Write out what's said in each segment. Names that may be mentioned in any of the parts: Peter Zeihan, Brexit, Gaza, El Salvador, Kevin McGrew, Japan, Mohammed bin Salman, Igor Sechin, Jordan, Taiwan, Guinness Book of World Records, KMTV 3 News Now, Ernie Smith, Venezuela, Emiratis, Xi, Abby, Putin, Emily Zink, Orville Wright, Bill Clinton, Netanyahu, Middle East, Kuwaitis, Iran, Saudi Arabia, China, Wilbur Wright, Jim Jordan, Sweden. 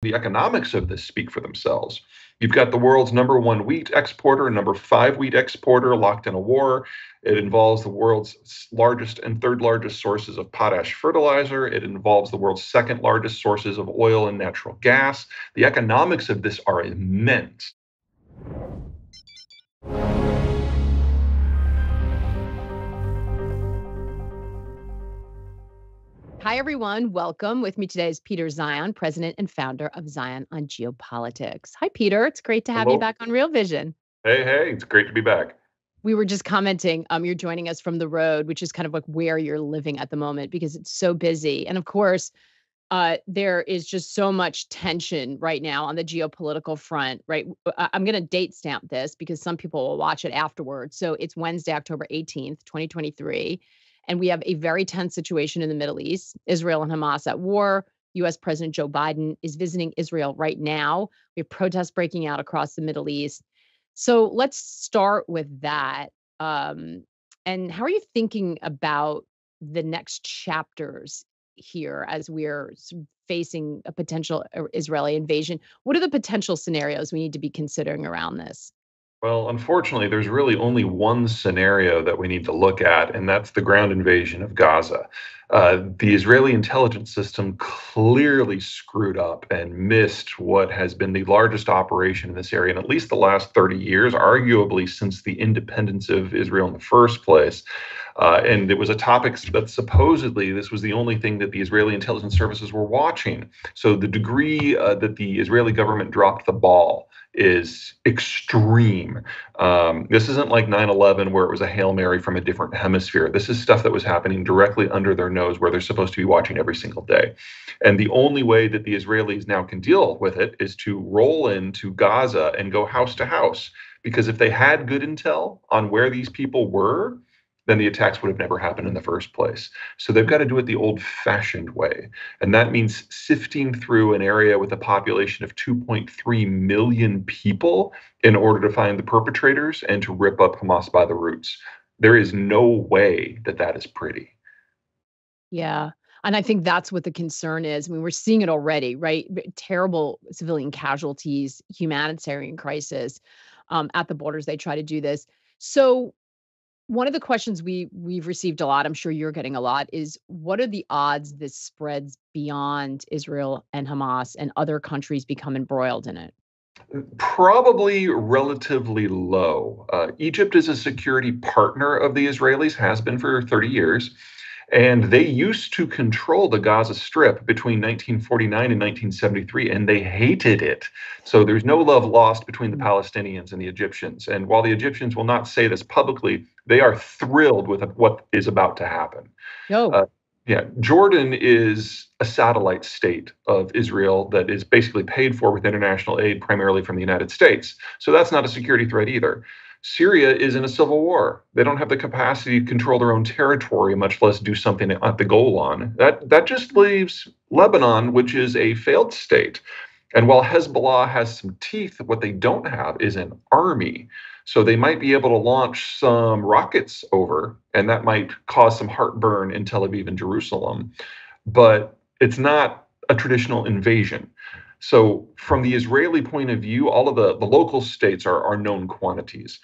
The economics of this speak for themselves. You've got the world's #1 wheat exporter, #5 wheat exporter locked in a war. It involves the world's largest and third largest sources of potash fertilizer. It involves the world's second largest sources of oil and natural gas. The economics of this are immense. Hi, everyone. Welcome. With me today is Peter Zeihan, president and founder of Zeihan on Geopolitics. Hi, Peter. It's great to have you back on Real Vision. Hey. It's great to be back. We were just commenting, you're joining us from the road, which is kind of like where you're living at the moment because it's so busy. And of course, there is just so much tension right now on the geopolitical front, right? I'm going to date stamp this because some people will watch it afterwards. So it's Wednesday, October 18th, 2023. And we have a very tense situation in the Middle East. Israel and Hamas at war. U.S. President Joe Biden is visiting Israel right now. We have protests breaking out across the Middle East. So let's start with that. And how are you thinking about the next chapters here as we're facing a potential Israeli invasion? What are the potential scenarios we need to be considering around this? Well, unfortunately, there's really only one scenario that we need to look at, and that's the ground invasion of Gaza. The Israeli intelligence system clearly screwed up and missed what has been the largest operation in this area in at least the last 30 years, arguably since the independence of Israel in the first place. And it was a topic that supposedly this was the only thing that the Israeli intelligence services were watching. So the degree that the Israeli government dropped the ball is extreme. This isn't like 9/11 where it was a Hail Mary from a different hemisphere. This is stuff that was happening directly under their nose where they're supposed to be watching every single day. And the only way that the Israelis now can deal with it is to roll into Gaza and go house to house. Because if they had good intel on where these people were, then the attacks would have never happened in the first place. So they've got to do it the old-fashioned way. And that means sifting through an area with a population of 2.3 million people in order to find the perpetrators and to rip up Hamas by the roots. There is no way that that is pretty. Yeah. And I think that's what the concern is. I mean, we're seeing it already, right? Terrible civilian casualties, humanitarian crisis at the borders. They try to do this. So one of the questions we've received a lot, I'm sure you're getting a lot, is what are the odds this spreads beyond Israel and Hamas and other countries become embroiled in it? Probably relatively low. Egypt is a security partner of the Israelis, has been for 30 years. And they used to control the Gaza Strip between 1949 and 1973, and they hated it. So there's no love lost between the Palestinians and the Egyptians. And while the Egyptians will not say this publicly, they are thrilled with what is about to happen. No. Jordan is a satellite state of Israel that is basically paid for with international aid, primarily from the United States. So that's not a security threat either. Syria is in a civil war. They don't have the capacity to control their own territory, much less do something at the Golan. That just leaves Lebanon, which is a failed state. And while Hezbollah has some teeth, what they don't have is an army. So they might be able to launch some rockets over, and that might cause some heartburn in Tel Aviv and Jerusalem. But it's not a traditional invasion. So from the Israeli point of view, all of the local states are known quantities.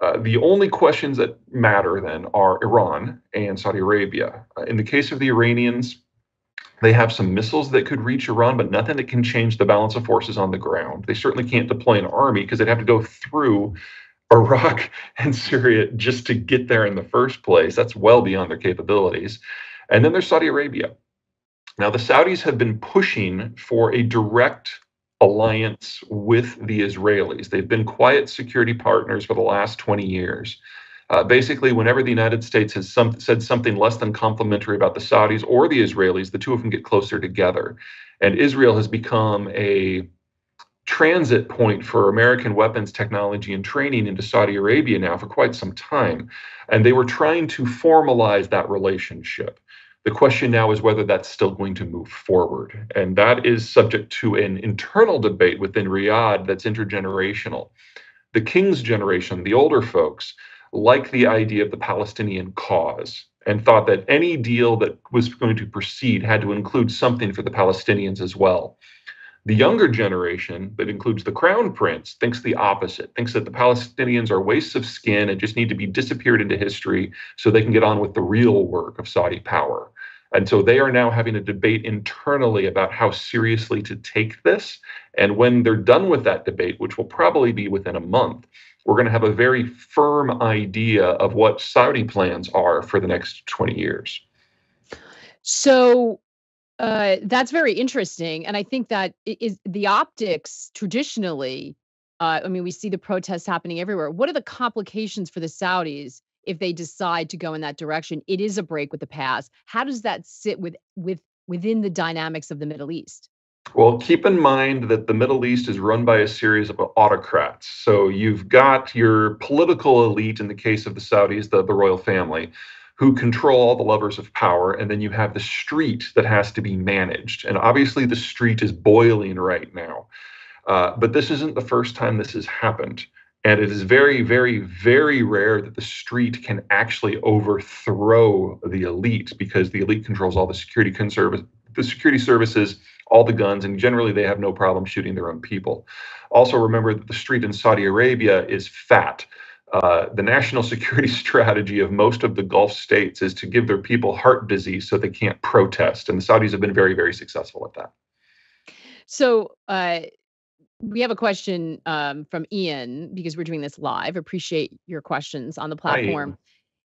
The only questions that matter then are Iran and Saudi Arabia. In the case of the Iranians, they have some missiles that could reach Iran, but nothing that can change the balance of forces on the ground. They certainly can't deploy an army because they'd have to go through Iraq and Syria just to get there in the first place. That's well beyond their capabilities. And then there's Saudi Arabia. Now, the Saudis have been pushing for a direct alliance with the Israelis. They've been quiet security partners for the last 20 years. Basically, whenever the United States has said something less than complimentary about the Saudis or the Israelis, the two of them get closer together. And Israel has become a transit point for American weapons, technology, and training into Saudi Arabia now for quite some time. And they were trying to formalize that relationship. The question now is whether that's still going to move forward. And that is subject to an internal debate within Riyadh that's intergenerational. The King's generation, the older folks, liked the idea of the Palestinian cause and thought that any deal that was going to proceed had to include something for the Palestinians as well. The younger generation, that includes the crown prince, thinks the opposite, thinks that the Palestinians are wastes of skin and just need to be disappeared into history so they can get on with the real work of Saudi power. And so they are now having a debate internally about how seriously to take this. And when they're done with that debate, which will probably be within a month, we're going to have a very firm idea of what Saudi plans are for the next 20 years. So that's very interesting. And I think that is the optics traditionally. I mean, we see the protests happening everywhere. What are the complications for the Saudis if they decide to go in that direction? It is a break with the past. How does that sit within the dynamics of the Middle East? Well, keep in mind that the Middle East is run by a series of autocrats. So you've got your political elite, in the case of the Saudis, the royal family, who control all the levers of power. And then you have the street that has to be managed. And obviously the street is boiling right now. But this isn't the first time this has happened. And it is very, very, very rare that the street can actually overthrow the elite, because the elite controls all the security services, all the guns, and generally they have no problem shooting their own people. Also remember that the street in Saudi Arabia is fat. The national security strategy of most of the Gulf states is to give their people heart disease so they can't protest. And the Saudis have been very, very successful at that. So we have a question from Ian, because we're doing this live. Appreciate your questions on the platform. Hi.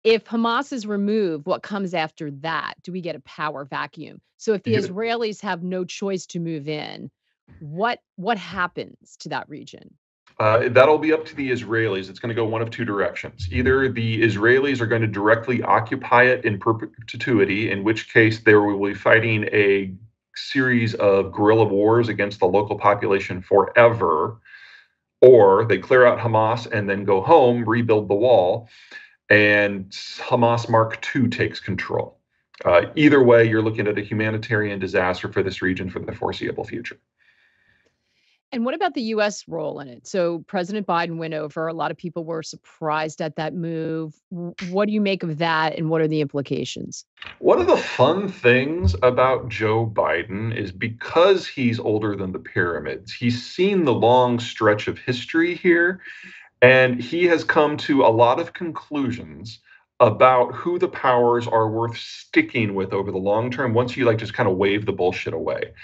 If Hamas is removed, what comes after that? Do we get a power vacuum? So if the Israelis have no choice to move in, what happens to that region? That'll be up to the Israelis. It's going to go one of two directions. Either the Israelis are going to directly occupy it in perpetuity, in which case they will be fighting a series of guerrilla wars against the local population forever, or they clear out Hamas and then go home, rebuild the wall, and Hamas Mark II takes control. Either way, you're looking at a humanitarian disaster for this region for the foreseeable future. And what about the U.S. role in it? So President Biden went over. A lot of people were surprised at that move. What do you make of that, and what are the implications? One of the fun things about Joe Biden is, because he's older than the pyramids, he's seen the long stretch of history here, and he has come to a lot of conclusions about who the powers are worth sticking with over the long term, once you just kind of wave the bullshit away.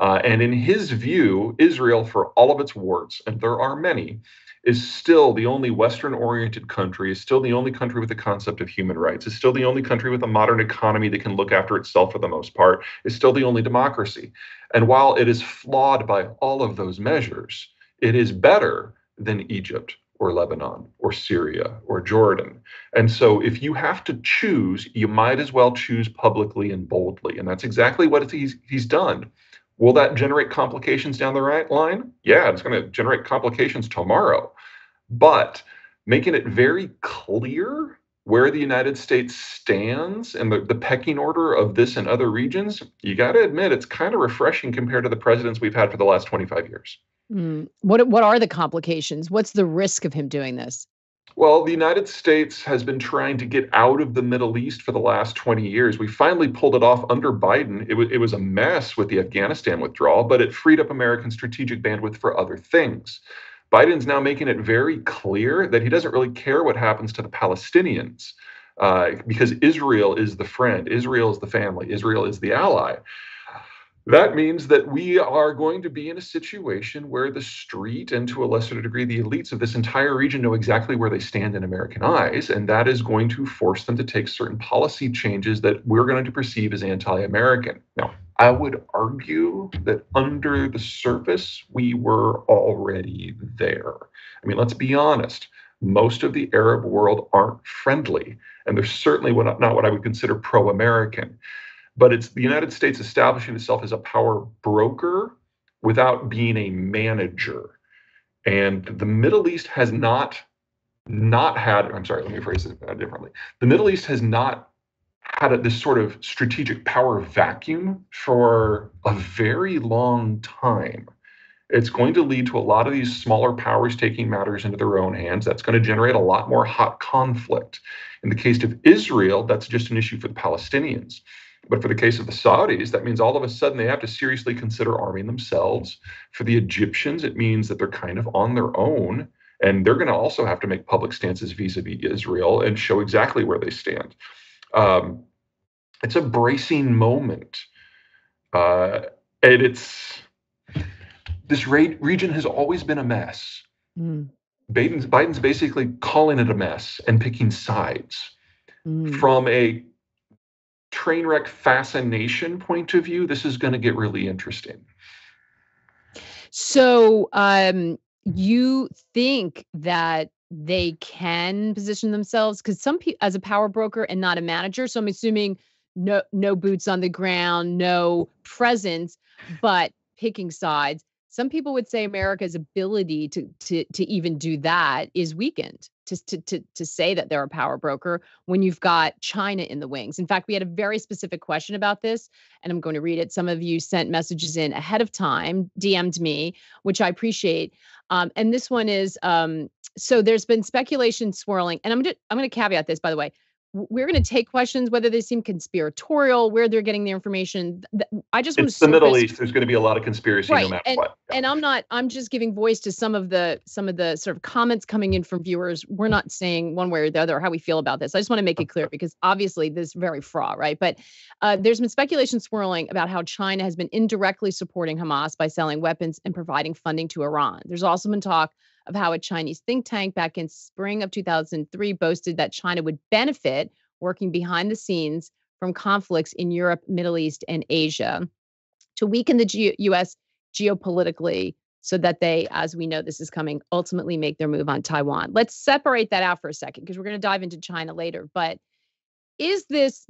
And in his view, Israel, for all of its warts, and there are many, is still the only Western-oriented country, is still the only country with the concept of human rights, is still the only country with a modern economy that can look after itself for the most part, is still the only democracy. And while it is flawed by all of those measures, it is better than Egypt or Lebanon or Syria or Jordan. And so if you have to choose, you might as well choose publicly and boldly. And that's exactly what he's done. Will that generate complications down the right line? Yeah, it's going to generate complications tomorrow. But making it very clear where the United States stands and the pecking order of this and other regions, you got to admit, it's kind of refreshing compared to the presidents we've had for the last 25 years. Mm. What are the complications? What's the risk of him doing this? Well, the United States has been trying to get out of the Middle East for the last 20 years. We finally pulled it off under Biden. It was a mess with the Afghanistan withdrawal, but it freed up American strategic bandwidth for other things. Biden's now making it very clear that he doesn't really care what happens to the Palestinians, because Israel is the friend, Israel is the family, Israel is the ally. That means that we are going to be in a situation where the street, and to a lesser degree the elites of this entire region, know exactly where they stand in American eyes, and that is going to force them to take certain policy changes that we're going to perceive as anti-American. Now, I would argue that under the surface, we were already there. I mean, let's be honest. Most of the Arab world aren't friendly, and they're certainly not what I would consider pro-American. But it's the United States establishing itself as a power broker without being a manager. And the Middle East has not had, I'm sorry, let me phrase it differently. The Middle East has not had this sort of strategic power vacuum for a very long time. It's going to lead to a lot of these smaller powers taking matters into their own hands. That's going to generate a lot more hot conflict. In the case of Israel, that's just an issue for the Palestinians. But for the case of the Saudis, that means all of a sudden they have to seriously consider arming themselves. For the Egyptians, it means that they're kind of on their own, and they're going to also have to make public stances vis-a-vis Israel and show exactly where they stand. It's a bracing moment. And it's this region has always been a mess. Mm. Biden's basically calling it a mess and picking sides from a train wreck fascination point of view. This is going to get really interesting. So you think that they can position themselves because some people as a power broker and not a manager. So I'm assuming no boots on the ground, no presence, but picking sides. Some people would say America's ability to even do that is weakened. To say that they're a power broker when you've got China in the wings. In fact, we had a very specific question about this, and I'm going to read it. Some of you sent messages in ahead of time, DM'd me, which I appreciate. And this one is so there's been speculation swirling, and I'm going to caveat this, by the way. We're going to take questions, whether they seem conspiratorial, where they're getting their information. I just want to. It's the Middle East. There's going to be a lot of conspiracy, right, no matter what. Yeah. And I'm just giving voice to some of the sort of comments coming in from viewers. We're not saying one way or the other how we feel about this. I just want to make it clear because obviously this is very fraught, right? But there's been speculation swirling about how China has been indirectly supporting Hamas by selling weapons and providing funding to Iran. There's also been talk of how a Chinese think tank back in spring of 2003 boasted that China would benefit working behind the scenes from conflicts in Europe, Middle East, and Asia to weaken the U.S. geopolitically so that they, as we know this is coming, ultimately make their move on Taiwan. Let's separate that out for a second because we're going to dive into China later. But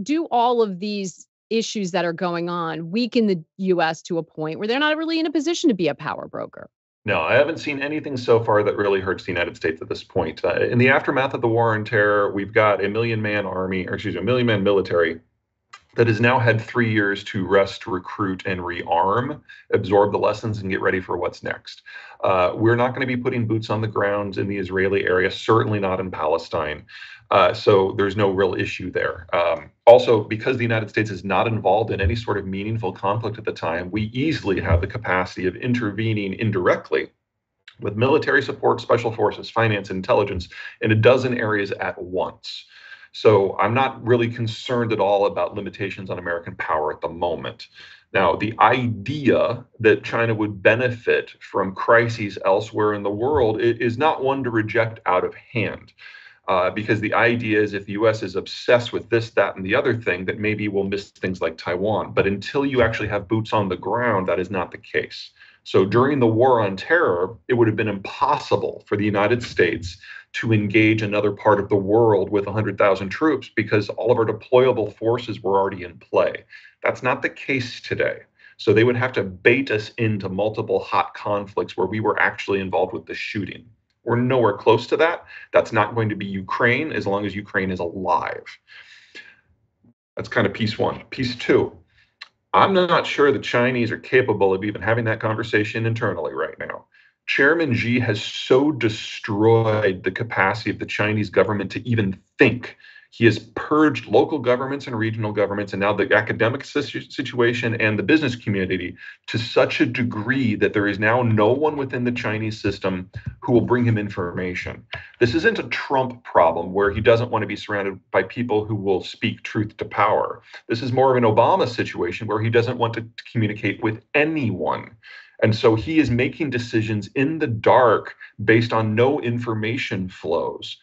do all of these issues that are going on weaken the U.S. to a point where they're not really in a position to be a power broker? No, I haven't seen anything so far that really hurts the United States at this point. In the aftermath of the war on terror, we've got a million-man military that has now had 3 years to rest, recruit, and rearm, absorb the lessons, and get ready for what's next. We're not going to be putting boots on the ground in the Israeli area, certainly not in Palestine. So there's no real issue there. Also, because the United States is not involved in any sort of meaningful conflict at the time, we easily have the capacity of intervening indirectly with military support, special forces, finance, intelligence, in a dozen areas at once. So I'm not really concerned at all about limitations on American power at the moment. Now, the idea that China would benefit from crises elsewhere in the world is not one to reject out of hand, because the idea is if the U.S. is obsessed with this, that, and the other thing, that maybe we'll miss things like Taiwan. But until you actually have boots on the ground, that is not the case. So during the war on terror, it would have been impossible for the United States to engage another part of the world with 100,000 troops because all of our deployable forces were already in play. That's not the case today. So they would have to bait us into multiple hot conflicts where we were actually involved with the shooting. We're nowhere close to that. That's not going to be Ukraine as long as Ukraine is alive. That's kind of piece one. Piece two, I'm not sure the Chinese are capable of even having that conversation internally right now. Chairman Xi has so destroyed the capacity of the Chinese government to even think. He has purged local governments and regional governments and now the academic situation and the business community to such a degree that there is now no one within the Chinese system who will bring him information. This isn't a Trump problem where he doesn't want to be surrounded by people who will speak truth to power. This is more of an Obama situation where he doesn't want to communicate with anyone. And so he is making decisions in the dark based on no information flows.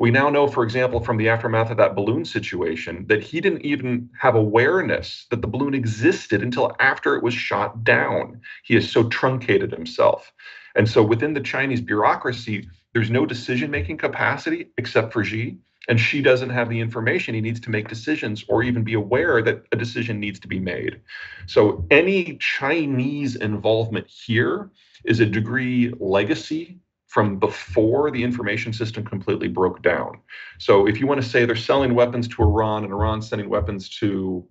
We now know, for example, from the aftermath of that balloon situation, that he didn't even have awareness that the balloon existed until after it was shot down. He has so truncated himself. And so within the Chinese bureaucracy, there's no decision-making capacity except for Xi, and Xi doesn't have the information he needs to make decisions or even be aware that a decision needs to be made. So any Chinese involvement here is a degree legacy from before the information system completely broke down. So if you want to say they're selling weapons to Iran and Iran's sending weapons to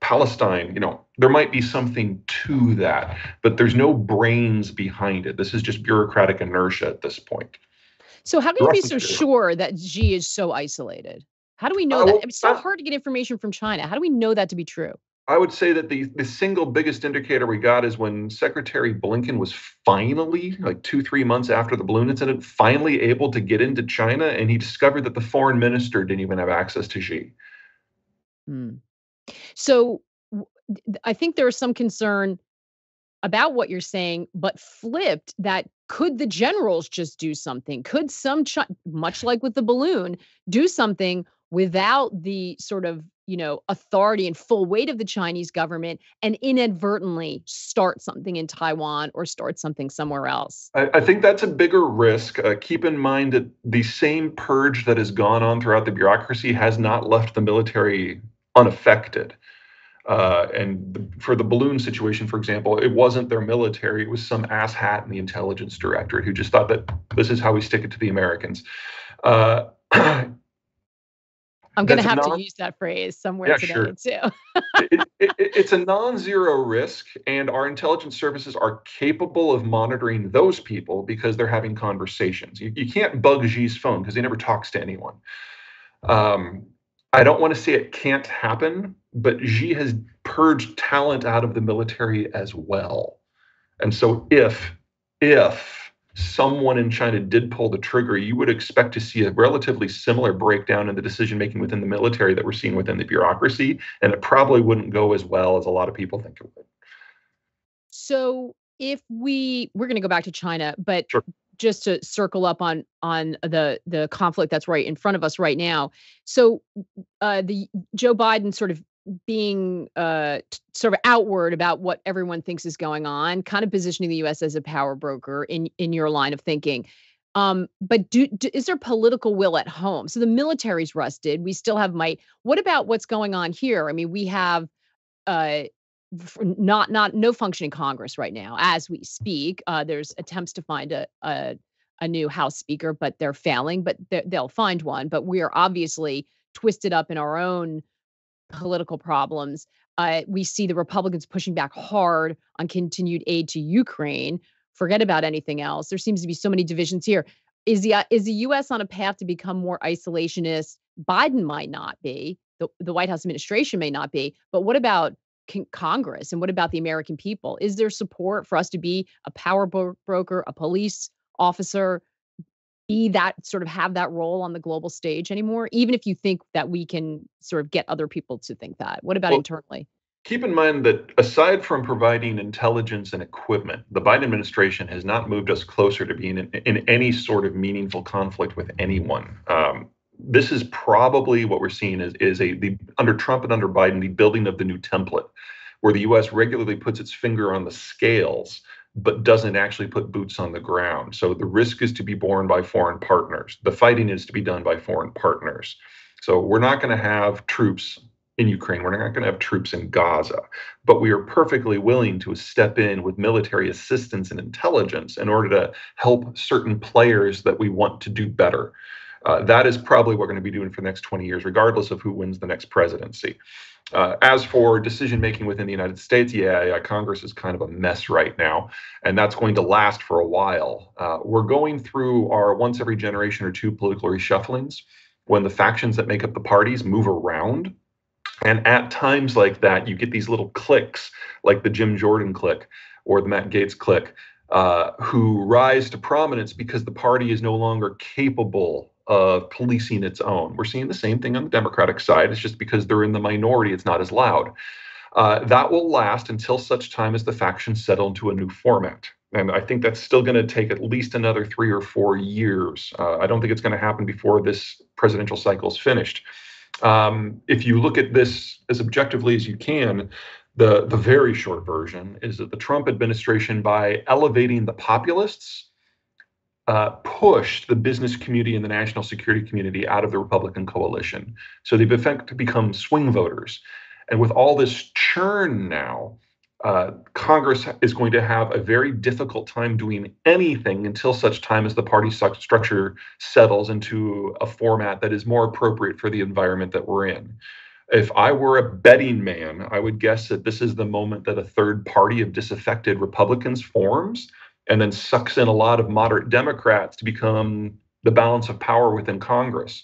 Palestine, there might be something to that, but there's no brains behind it. This is just bureaucratic inertia at this point. So how can you be so sure that Xi is so isolated? How do we know that? I mean, it's so hard to get information from China. How do we know that to be true? I would say that the single biggest indicator we got is when Secretary Blinken was finally, like 2-3 months after the balloon incident, finally able to get into China, and he discovered that the foreign minister didn't even have access to Xi. Hmm. So I think there is some concern about what you're saying, but flipped that could the generals just do something? Could some, much like with the balloon, do something without the sort of, you know, authority and full weight of the Chinese government and inadvertently start something in Taiwan or start something somewhere else? I think that's a bigger risk. Keep in mind that the same purge that has gone on throughout the bureaucracy has not left the military unaffected. For the balloon situation, for example, it wasn't their military. It was some asshat in the intelligence directorate who just thought that this is how we stick it to the Americans. I'm going to have to use that phrase somewhere today, sure, too. It's a non-zero risk, and our intelligence services are capable of monitoring those people because they're having conversations. You can't bug Xi's phone because he never talks to anyone. I don't want to say it can't happen, but Xi has purged talent out of the military as well. And so if someone in China did pull the trigger, you would expect to see a relatively similar breakdown in the decision-making within the military that we're seeing within the bureaucracy, and it probably wouldn't go as well as a lot of people think it would. So if we're going to go back to China, but sure, just to circle up on the conflict that's right in front of us right now. So the Joe Biden sort of being sort of outward about what everyone thinks is going on, kind of positioning the U.S. as a power broker in your line of thinking. But is there political will at home? So the military's rusted. We still have might. What about what's going on here? I mean, we have no functioning Congress right now as we speak. There's attempts to find a new House Speaker, but they're failing. But they'll find one. But we are obviously twisted up in our own political problems. We see the Republicans pushing back hard on continued aid to Ukraine. Forget about anything else. There seems to be so many divisions here. Is the U.S. on a path to become more isolationist? Biden might not be. The White House administration may not be. But what about Congress? And what about the American people? Is there support for us to be a power broker, a police officer, be that sort of have that role on the global stage anymore, even if you think that we can sort of get other people to think that? What about internally? Keep in mind that aside from providing intelligence and equipment, the Biden administration has not moved us closer to being in any sort of meaningful conflict with anyone. This is probably what we're seeing is under Trump and under Biden, the building of the new template, where the U.S. regularly puts its finger on the scales, but doesn't actually put boots on the ground. So the risk is to be borne by foreign partners. The fighting is to be done by foreign partners. So we're not going to have troops in Ukraine. We're not going to have troops in Gaza. But we are perfectly willing to step in with military assistance and intelligence in order to help certain players that we want to do better. That is probably what we're going to be doing for the next 20 years, regardless of who wins the next presidency. As for decision-making within the United States, Congress is kind of a mess right now, and that's going to last for a while. We're going through our once every generation or two political reshufflings when the factions that make up the parties move around. And at times like that, you get these little cliques, like the Jim Jordan clique or the Matt Gaetz clique, who rise to prominence because the party is no longer capable of policing its own. We're seeing the same thing on the Democratic side. It's just because they're in the minority, it's not as loud. That will last until such time as the factions settle into a new format. And I think that's still going to take at least another 3 or 4 years. I don't think it's going to happen before this presidential cycle is finished. If you look at this as objectively as you can, the very short version is that the Trump administration, by elevating the populists, pushed the business community and the national security community out of the Republican coalition. So they've effectively become swing voters. And with all this churn now, Congress is going to have a very difficult time doing anything until such time as the party structure settles into a format that is more appropriate for the environment that we're in. If I were a betting man, I would guess that this is the moment that a third party of disaffected Republicans forms, and then sucks in a lot of moderate Democrats to become the balance of power within Congress.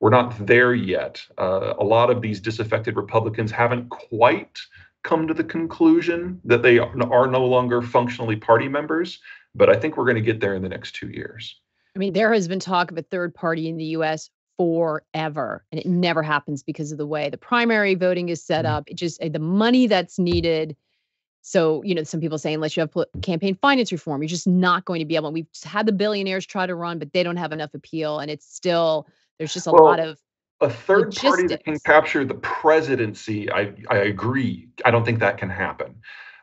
We're not there yet. A lot of these disaffected Republicans haven't quite come to the conclusion that they are no longer functionally party members, but I think we're going to get there in the next 2 years. I mean, there has been talk of a third party in the U.S. forever, and it never happens because of the way the primary voting is set up. It just, the money that's needed. So, you know, some people say, unless you have campaign finance reform, you're just not going to be able, and we've had the billionaires try to run, but they don't have enough appeal. And it's still, there's just a lot of a third logistics. Party that can capture the presidency. I agree. I don't think that can happen.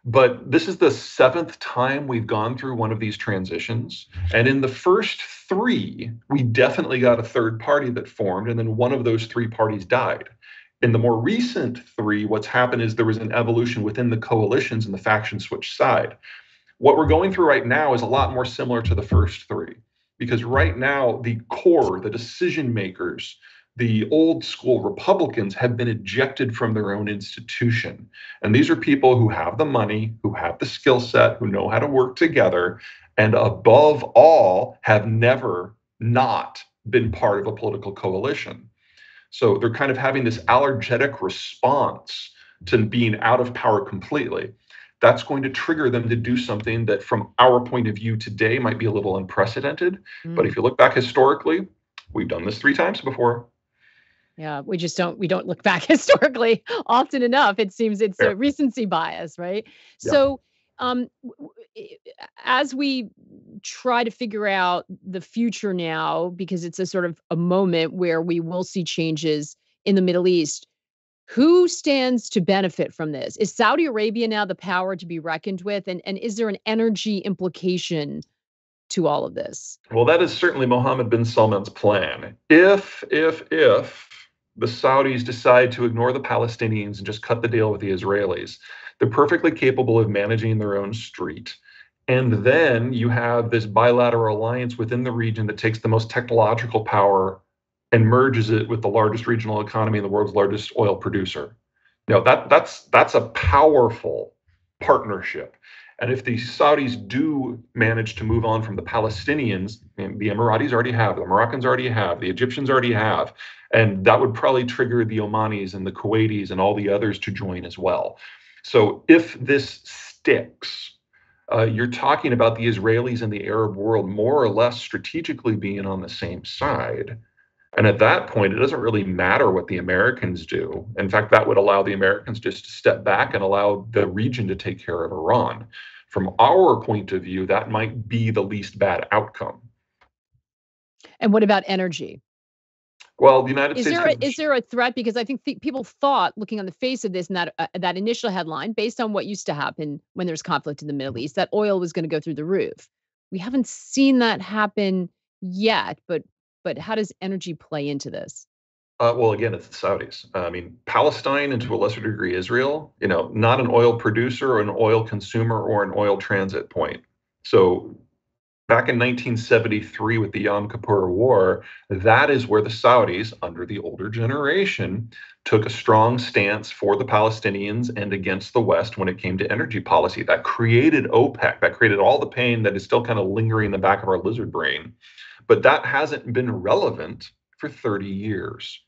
But this is the 7th time we've gone through one of these transitions. And in the first 3, we definitely got a third party that formed. And then one of those 3 parties died. In the more recent 3, what's happened is there was an evolution within the coalitions and the faction switch side. What we're going through right now is a lot more similar to the first 3, because right now the core, the decision makers, the old school Republicans have been ejected from their own institution. And these are people who have the money, who have the skill set, who know how to work together, and above all, have never not been part of a political coalition. So they're kind of having this allergic response to being out of power completely. That's going to trigger them to do something that from our point of view today might be a little unprecedented. But if you look back historically, we've done this 3 times before. Yeah, we just don't. We don't look back historically often enough. It seems it's a recency bias, right? Yeah. So, as we try to figure out the future now, because it's a sort of a moment where we will see changes in the Middle East, who stands to benefit from this? Is Saudi Arabia now the power to be reckoned with, and is there an energy implication to all of this? Well, that is certainly Mohammed bin Salman's plan. If the Saudis decide to ignore the Palestinians and just cut the deal with the Israelis, they're perfectly capable of managing their own street. And then you have this bilateral alliance within the region that takes the most technological power and merges it with the largest regional economy and the world's largest oil producer. Now, that's a powerful partnership. And if the Saudis do manage to move on from the Palestinians, the Emiratis already have, the Moroccans already have, the Egyptians already have, and that would probably trigger the Omanis and the Kuwaitis and all the others to join as well. So if this sticks, you're talking about the Israelis and the Arab world more or less strategically being on the same side. And at that point, it doesn't really matter what the Americans do. In fact, that would allow the Americans just to step back and allow the region to take care of Iran. From our point of view, that might be the least bad outcome. And what about energy? Well, the United States... Is there a threat? Because I think people thought, looking on the face of this and that initial headline, based on what used to happen when there's conflict in the Middle East, that oil was going to go through the roof. We haven't seen that happen yet, but how does energy play into this? Well, again, it's the Saudis. I mean, Palestine and to a lesser degree, Israel, you know, not an oil producer or an oil consumer or an oil transit point. So back in 1973 with the Yom Kippur War, that is where the Saudis under the older generation took a strong stance for the Palestinians and against the West when it came to energy policy. That created OPEC, that created all the pain that is still kind of lingering in the back of our lizard brain. But that hasn't been relevant for 30 years.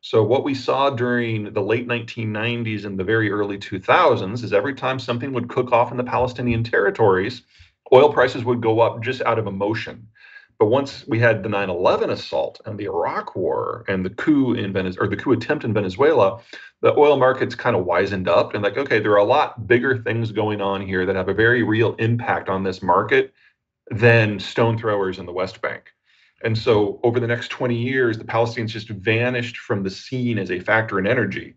So what we saw during the late 1990s and the very early 2000s is every time something would cook off in the Palestinian territories, oil prices would go up just out of emotion. But once we had the 9/11 assault and the Iraq War and the coup in Venezuela, or the coup attempt in Venezuela, the oil markets kind of wizened up and like, okay, there are a lot bigger things going on here that have a very real impact on this market than stone throwers in the West Bank. And so over the next 20 years, the Palestinians just vanished from the scene as a factor in energy.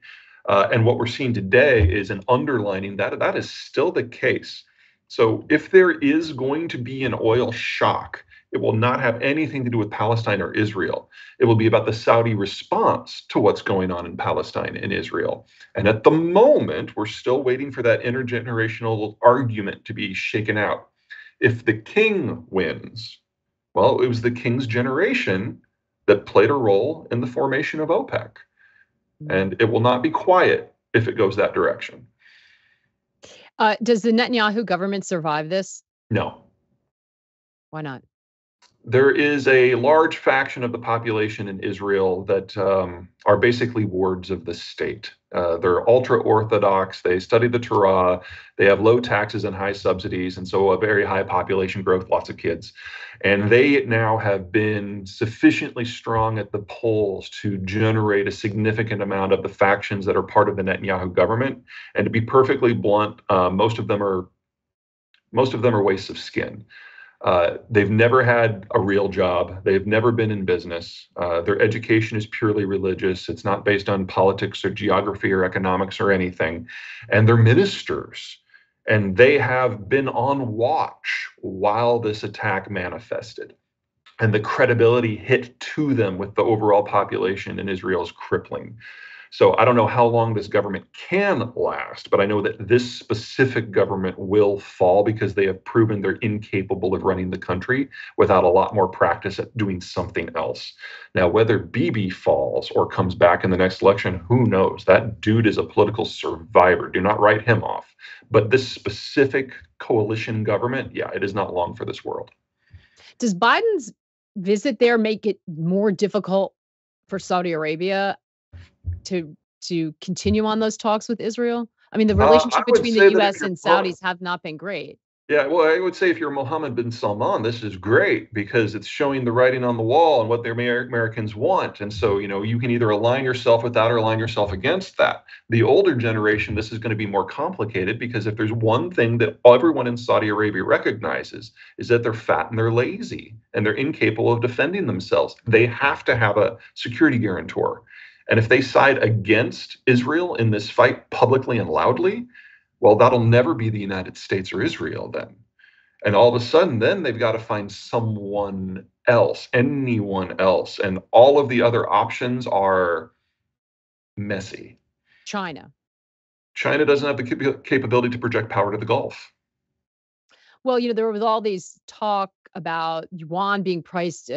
And what we're seeing today is an underlining that that is still the case. So if there is going to be an oil shock, it will not have anything to do with Palestine or Israel. It will be about the Saudi response to what's going on in Palestine and Israel. And at the moment, we're still waiting for that intergenerational argument to be shaken out. If the king wins, well, it was the king's generation that played a role in the formation of OPEC. And it will not be quiet if it goes that direction. Does the Netanyahu government survive this? No. Why not? there is a large faction of the population in Israel that are basically wards of the state. They're ultra-Orthodox, they study the Torah, they have low taxes and high subsidies, and so a very high population growth, lots of kids. And they now have been sufficiently strong at the polls to generate a significant amount of the factions that are part of the Netanyahu government. And to be perfectly blunt, most of them are wastes of skin. They've never had a real job. They've never been in business. Their education is purely religious. It's not based on politics or geography or economics or anything. And they're ministers. And they have been on watch while this attack manifested. And the credibility hit to them with the overall population in Israel is crippling. So I don't know how long this government can last, but I know that this specific government will fall because they have proven they're incapable of running the country without a lot more practice at doing something else. Now, whether Bibi falls or comes back in the next election, who knows? That dude is a political survivor. Do not write him off. But this specific coalition government, yeah, it is not long for this world. Does Biden's visit there make it more difficult for Saudi Arabia to continue on those talks with Israel? I mean, the relationship between the U.S. and Saudis have not been great. Yeah, well, I would say if you're Mohammed bin Salman, this is great because it's showing the writing on the wall and what the Americans want. And so, you know, you can either align yourself with that or align yourself against that. The older generation, this is going to be more complicated because if there's one thing that everyone in Saudi Arabia recognizes is that they're fat and they're lazy and they're incapable of defending themselves. They have to have a security guarantor. And if they side against Israel in this fight publicly and loudly, well, that'll never be the United States or Israel then. And all of a sudden, then they've got to find someone else, anyone else. And all of the other options are messy. China doesn't have the capability to project power to the Gulf. Well, you know, there was all these talk about yuan being priced,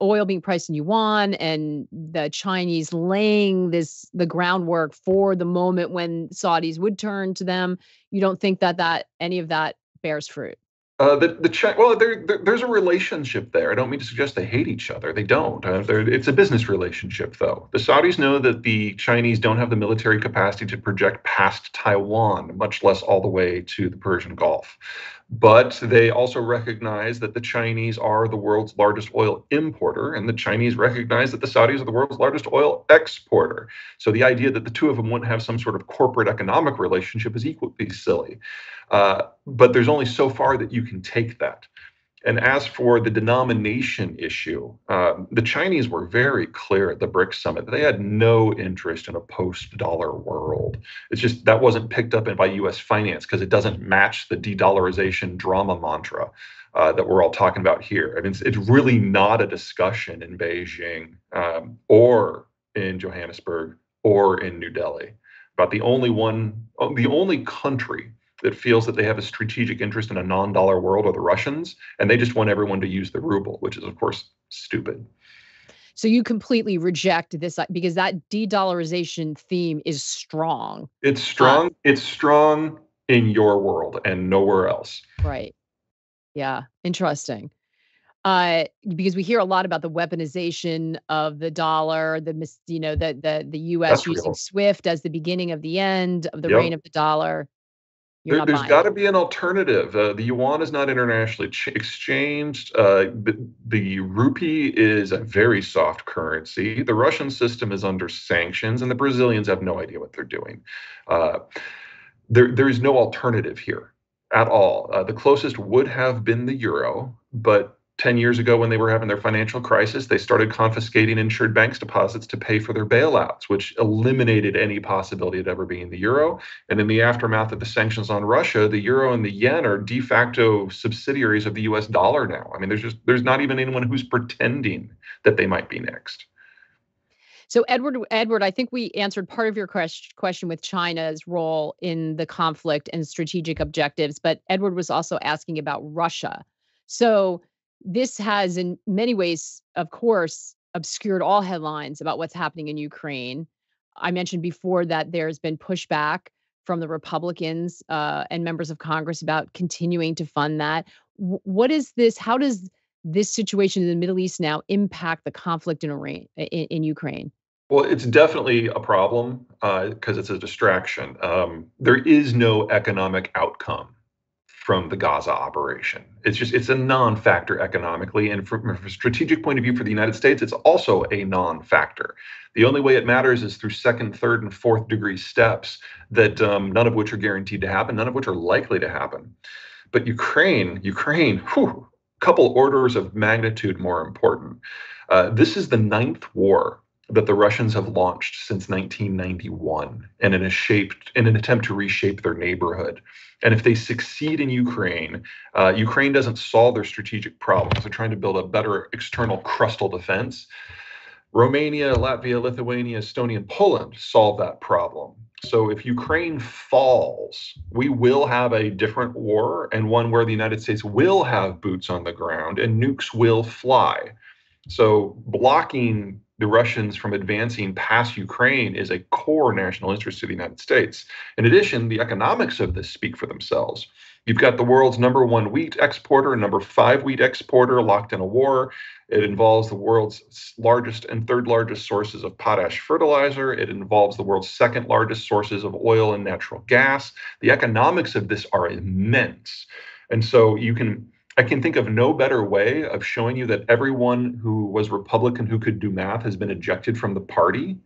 oil being priced in yuan, and the Chinese laying the groundwork for the moment when Saudis would turn to them. You don't think that any of that bears fruit? There's a relationship there. I don't mean to suggest they hate each other. They don't. It's a business relationship, though. The Saudis know that the Chinese don't have the military capacity to project past Taiwan, much less all the way to the Persian Gulf. But they also recognize that the Chinese are the world's largest oil importer, and the Chinese recognize that the Saudis are the world's largest oil exporter. So the idea that the two of them wouldn't have some sort of corporate economic relationship is equally silly. But there's only so far that you can take that. And as for the denomination issue, the Chinese were very clear at the BRICS summit. They had no interest in a post-dollar world. It's just that wasn't picked up by U.S. finance because it doesn't match the de-dollarization drama mantra that we're all talking about here. I mean, it's really not a discussion in Beijing or in Johannesburg or in New Delhi. But the only country that feels that they have a strategic interest in a non-dollar world are the Russians, and they just want everyone to use the ruble, which is, of course, stupid. So you completely reject this because that de-dollarization theme is strong. It's strong. It's strong in your world and nowhere else. Right. Yeah. Interesting. Because we hear a lot about the weaponization of the dollar, the U.S. using SWIFT as the beginning of the end of the reign of the dollar. There's got to be an alternative. The yuan is not internationally exchanged. The rupee is a very soft currency. The Russian system is under sanctions, and the Brazilians have no idea what they're doing. There is no alternative here at all. The closest would have been the euro, but 10 years ago when they were having their financial crisis, they started confiscating insured banks' deposits to pay for their bailouts, which eliminated any possibility of ever being the euro. And in the aftermath of the sanctions on Russia, the euro and the yen are de facto subsidiaries of the US dollar now. I mean, there's not even anyone who's pretending that they might be next. So Edward, I think we answered part of your question with China's role in the conflict and strategic objectives, but Edward was also asking about Russia. So this has, in many ways, of course, obscured all headlines about what's happening in Ukraine. I mentioned before that there's been pushback from the Republicans and members of Congress about continuing to fund that. What is this? How does this situation in the Middle East now impact the conflict in Iran, in Ukraine? Well, it's definitely a problem because it's a distraction. There is no economic outcome from the Gaza operation. It's a non-factor economically. And from a strategic point of view for the United States, it's also a non-factor. The only way it matters is through second, third, and fourth degree steps that none of which are guaranteed to happen, none of which are likely to happen. But Ukraine, whew, couple orders of magnitude more important. This is the 9th war that the Russians have launched since 1991 and in an attempt to reshape their neighborhood. And if they succeed in Ukraine, Ukraine doesn't solve their strategic problems. They're trying to build a better external crustal defense. Romania, Latvia, Lithuania, Estonia, and Poland solve that problem. So if Ukraine falls, we will have a different war, and one where the United States will have boots on the ground and nukes will fly. So blocking the Russians from advancing past Ukraine is a core national interest of the United States. In addition, the economics of this speak for themselves. You've got the world's #1 wheat exporter, #5 wheat exporter locked in a war. It involves the world's largest and third largest sources of potash fertilizer. It involves the world's second largest sources of oil and natural gas. The economics of this are immense. And so I can think of no better way of showing you that everyone who was Republican who could do math has been ejected from the party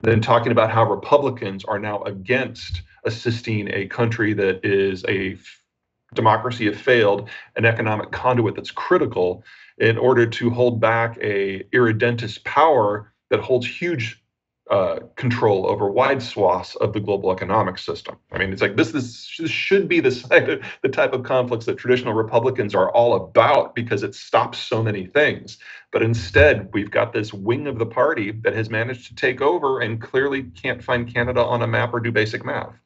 than talking about how Republicans are now against assisting a country that is a democracy have failed, an economic conduit that's critical in order to hold back a irredentist power that holds huge control over wide swaths of the global economic system. I mean, it's like this should be the type of conflicts that traditional Republicans are all about because it stops so many things. But instead, we've got this wing of the party that has managed to take over and clearly can't find Canada on a map or do basic math.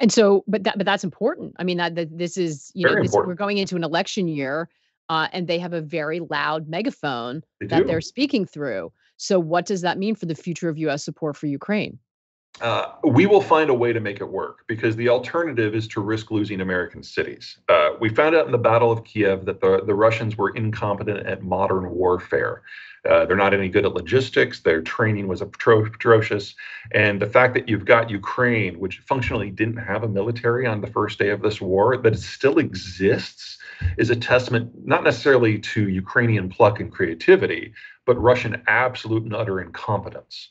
And so, but that's important. I mean, this is, we're going into an election year and they have a very loud megaphone that they're speaking through. So what does that mean for the future of U.S. support for Ukraine? We will find a way to make it work because the alternative is to risk losing American cities. We found out in the Battle of Kiev that the Russians were incompetent at modern warfare. They're not any good at logistics. Their training was atrocious. And the fact that you've got Ukraine, which functionally didn't have a military on the first day of this war, that it still exists is a testament not necessarily to Ukrainian pluck and creativity, but Russian absolute and utter incompetence.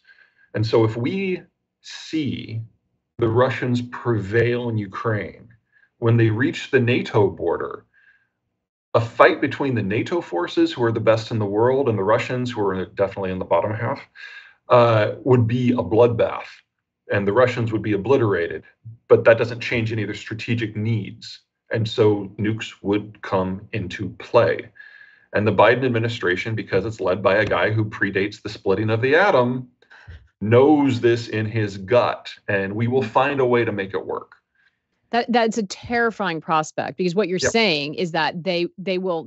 And so if we see the Russians prevail in Ukraine, when they reach the NATO border, a fight between the NATO forces, who are the best in the world, and the Russians, who are definitely in the bottom half, would be a bloodbath, and the Russians would be obliterated. But that doesn't change any of their strategic needs. And so nukes would come into play. And the Biden administration, because it's led by a guy who predates the splitting of the atom, knows this in his gut, and we will find a way to make it work. That's a terrifying prospect, because what you're saying is that they will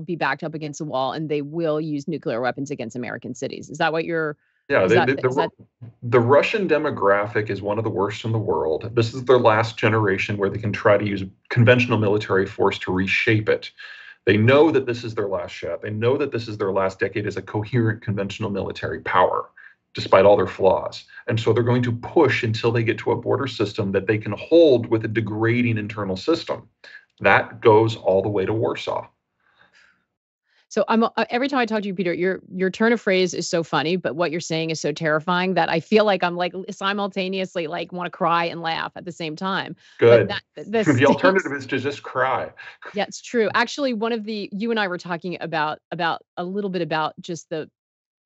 be backed up against the wall, and they will use nuclear weapons against American cities. Is that what you're? Yeah, the Russian demographic is one of the worst in the world. This is their last generation where they can try to use conventional military force to reshape it. They know that this is their last shot. They know that this is their last decade as a coherent conventional military power, despite all their flaws. And so they're going to push until they get to a border system that they can hold with a degrading internal system. That goes all the way to Warsaw. So every time I talk to you, Peter, your turn of phrase is so funny, but what you're saying is so terrifying that I feel like I'm like simultaneously like want to cry and laugh at the same time. Good. The alternative is to just cry. Yeah, it's true. Actually, you and I were talking about a little bit about just the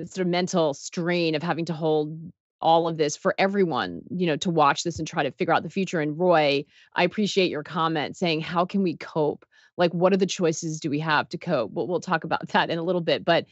sort of mental strain of having to hold all of this for everyone, to watch this and try to figure out the future. And Roy, I appreciate your comment saying, how can we cope? Like, what are the choices do we have to cope? Well, we'll talk about that in a little bit, but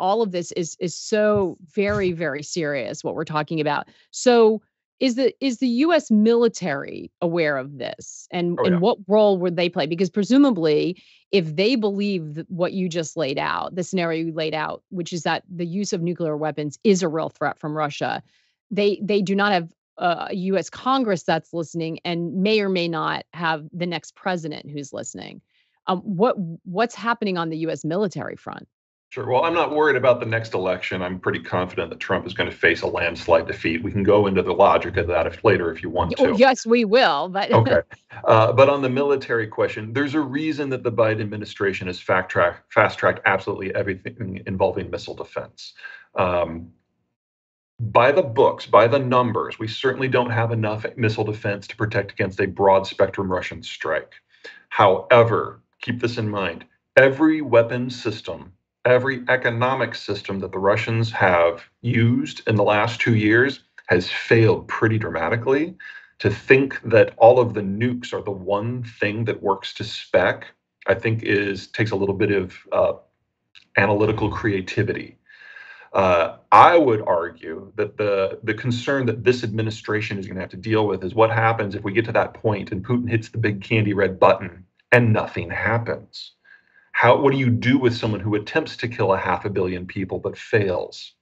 all of this is so very, very serious what we're talking about. So is the U.S. military aware of this? And, and what role would they play? Because presumably, if they believe what you just laid out, the scenario you laid out, which is that the use of nuclear weapons is a real threat from Russia, they do not have a U.S. Congress that's listening and may or may not have the next president who's listening. What's happening on the U.S. military front? Sure. Well, I'm not worried about the next election. I'm pretty confident that Trump is going to face a landslide defeat. We can go into the logic of that later if you want to. Yes, we will. But okay. But on the military question, there's a reason that the Biden administration has fast-tracked absolutely everything involving missile defense. By the books, by the numbers, we certainly don't have enough missile defense to protect against a broad-spectrum Russian strike. However, keep this in mind, every weapon system, every economic system that the Russians have used in the last 2 years has failed pretty dramatically. To think that all of the nukes are the one thing that works to spec, I think takes a little bit of analytical creativity. I would argue that the concern that this administration is going to have to deal with is what happens if we get to that point and Putin hits the big candy red button and nothing happens. What do you do with someone who attempts to kill 500 million people but fails?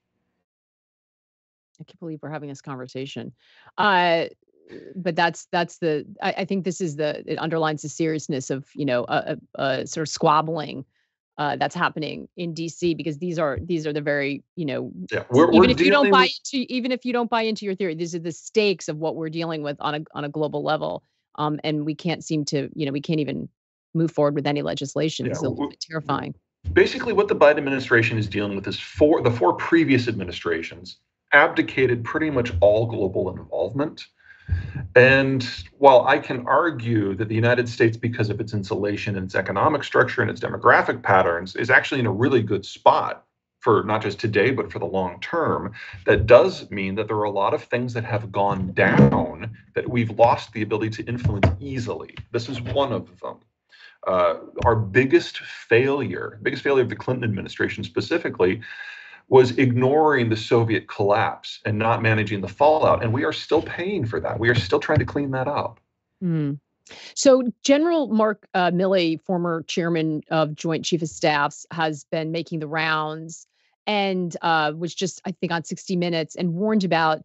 I can't believe we're having this conversation, but that's the. I think this is the. It underlines the seriousness of a sort of squabbling that's happening in D.C. because these are the very even if you don't buy into your theory, these are the stakes of what we're dealing with on a global level, and we can't seem to we can't even move forward with any legislation. It's a little bit terrifying. Basically, what the Biden administration is dealing with is the four previous administrations abdicated pretty much all global involvement. And while I can argue that the United States, because of its insulation and its economic structure and its demographic patterns, is actually in a really good spot for not just today, but for the long term, that does mean that there are a lot of things that have gone down that we've lost the ability to influence easily. This is one of them. Our biggest failure of the Clinton administration specifically, was ignoring the Soviet collapse and not managing the fallout. And we are still paying for that. We are still trying to clean that up. Mm. So General Mark Milley, former chairman of Joint Chief of Staffs, has been making the rounds and was just, I think, on 60 Minutes and warned about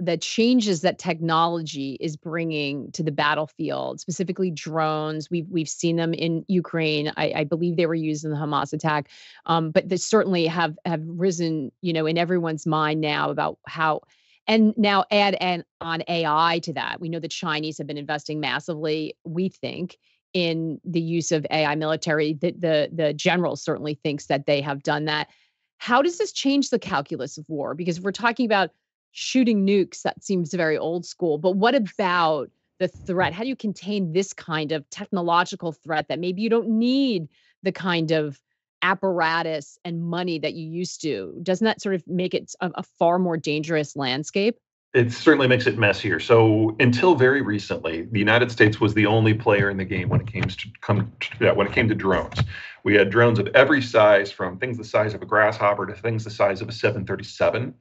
the changes that technology is bringing to the battlefield, specifically drones. We've seen them in Ukraine. I believe they were used in the Hamas attack, but they certainly have risen, in everyone's mind now about how. And now add on AI to that. We know the Chinese have been investing massively. We think in the use of AI military. The general certainly thinks that they have done that. How does this change the calculus of war? Because if we're talking about shooting nukes, that seems very old school. But what about the threat? How do you contain this kind of technological threat that maybe you don't need the kind of apparatus and money that you used to? Doesn't that sort of make it a far more dangerous landscape? It certainly makes it messier. So until very recently, the United States was the only player in the game when it came to drones. We had drones of every size, from things the size of a grasshopper to things the size of a 737.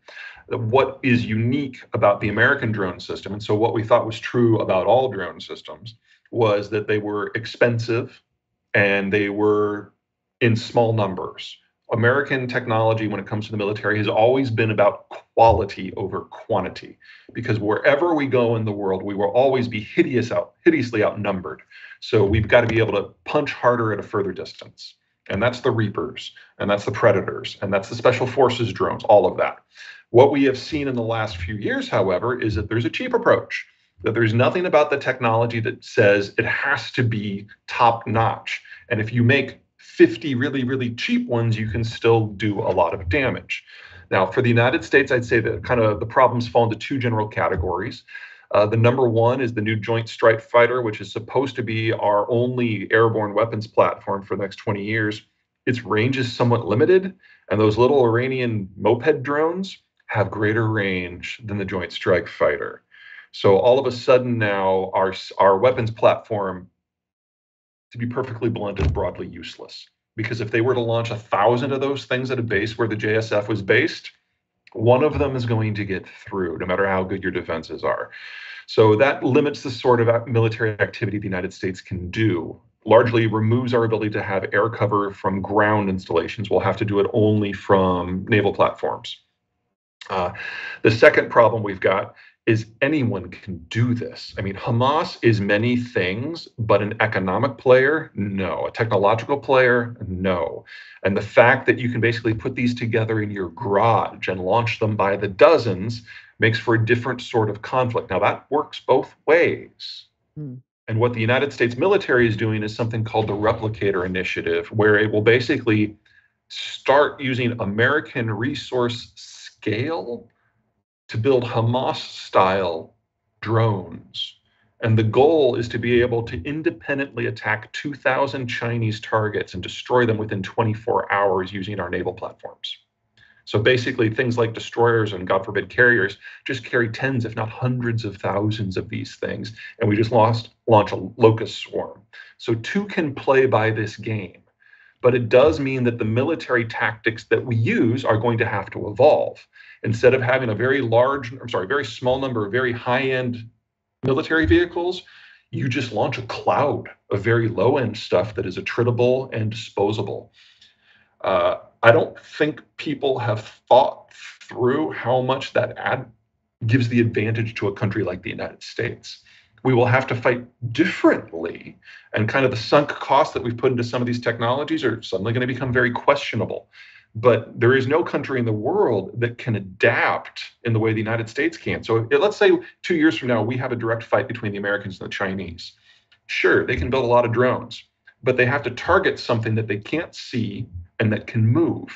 What is unique about the American drone system, and so what we thought was true about all drone systems, was that they were expensive and they were in small numbers. American technology, when it comes to the military, has always been about quality over quantity, because wherever we go in the world, we will always be hideously outnumbered. So we've got to be able to punch harder at a further distance. And that's the Reapers, and that's the Predators, and that's the Special Forces drones, all of that. What we have seen in the last few years, however, is that there's a cheap approach, that there's nothing about the technology that says it has to be top-notch. And if you make 50 really, really cheap ones, you can still do a lot of damage. Now, for the United States, I'd say that kind of the problems fall into two general categories. The number one is the new Joint Strike Fighter, which is supposed to be our only airborne weapons platform for the next 20 years. Its range is somewhat limited, and those little Iranian moped drones have greater range than the Joint Strike Fighter. So all of a sudden now, our weapons platform, to be perfectly blunt, is broadly useless. Because if they were to launch 1,000 of those things at a base where the JSF was based, one of them is going to get through, no matter how good your defenses are. So that limits the sort of military activity the United States can do, largely removes our ability to have air cover from ground installations. We'll have to do it only from naval platforms. The second problem we've got is anyone can do this. I mean, Hamas is many things, but an economic player, no. A technological player, no. And the fact that you can basically put these together in your garage and launch them by the dozens makes for a different sort of conflict. Now, that works both ways. Mm. And what the United States military is doing is something called the Replicator Initiative, where it will basically start using American resource scale to build Hamas-style drones. And the goal is to be able to independently attack 2,000 Chinese targets and destroy them within 24 hours using our naval platforms. So basically, things like destroyers and, God forbid, carriers just carry tens, if not hundreds of thousands of these things, and we just launch a locust swarm. So two can play by this game, but it does mean that the military tactics that we use are going to have to evolve. Instead of having a very small number of very high-end military vehicles, you just launch a cloud of very low-end stuff that is attritable and disposable. I don't think people have thought through how much that gives the advantage to a country like the United States. We will have to fight differently, and kind of the sunk costs that we've put into some of these technologies are suddenly going to become very questionable. But there is no country in the world that can adapt in the way the United States can. So let's say 2 years from now, we have a direct fight between the Americans and the Chinese. Sure, they can build a lot of drones, but they have to target something that they can't see and that can move.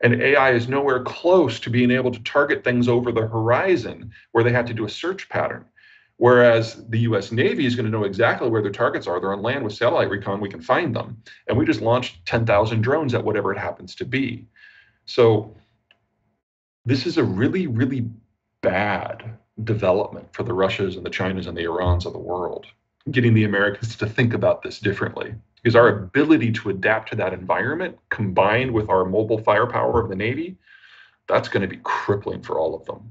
And AI is nowhere close to being able to target things over the horizon where they have to do a search pattern. Whereas the US Navy is going to know exactly where their targets are. They're on land with satellite recon, we can find them. And we just launched 10,000 drones at whatever it happens to be. So this is a really, really bad development for the Russias and the Chinas and the Irans of the world, getting the Americans to think about this differently. Because our ability to adapt to that environment, combined with our mobile firepower of the Navy, that's going to be crippling for all of them.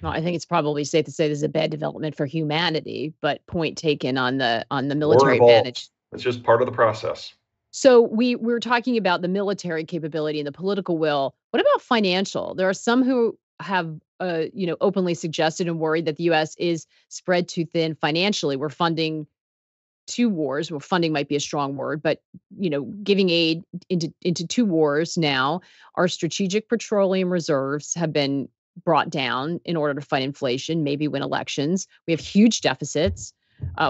Well, I think it's probably safe to say this is a bad development for humanity, but point taken on the military advantage. It's just part of the process. So we're talking about the military capability and the political will. What about financial? There are some who have openly suggested and worried that the U.S. is spread too thin financially. We're funding two wars. Well, funding might be a strong word, but giving aid into two wars now. Our strategic petroleum reserves have been brought down in order to fight inflation, maybe win elections. We have huge deficits.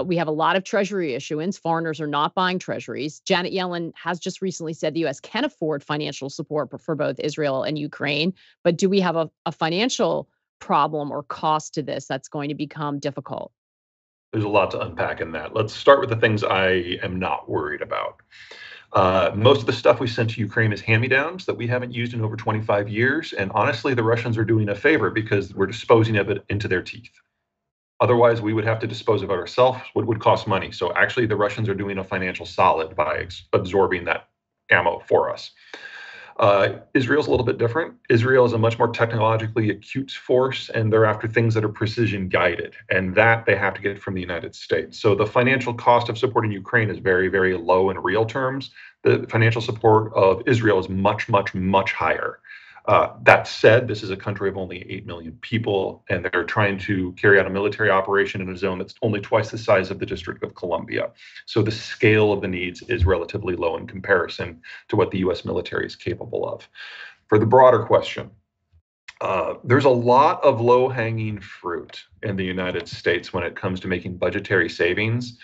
We have a lot of treasury issuance. Foreigners are not buying treasuries. Janet Yellen has just recently said the U.S. can afford financial support for both Israel and Ukraine. But do we have a financial problem or cost to this that's going to become difficult? There's a lot to unpack in that. Let's start with the things I am not worried about. Most of the stuff we sent to Ukraine is hand-me-downs that we haven't used in over 25 years. And honestly, the Russians are doing a favor because we're disposing of it into their teeth. Otherwise, we would have to dispose of it ourselves, what would cost money. So actually, the Russians are doing a financial solid by absorbing that ammo for us. Israel's a little bit different. Israel is a much more technologically acute force, and they're after things that are precision guided, and that they have to get from the United States. So the financial cost of supporting Ukraine is very, very low in real terms. The financial support of Israel is much, much, much higher. That said, this is a country of only 8 million people, and they're trying to carry out a military operation in a zone that's only twice the size of the District of Columbia. So the scale of the needs is relatively low in comparison to what the U.S. military is capable of. For the broader question, there's a lot of low-hanging fruit in the United States when it comes to making budgetary savings.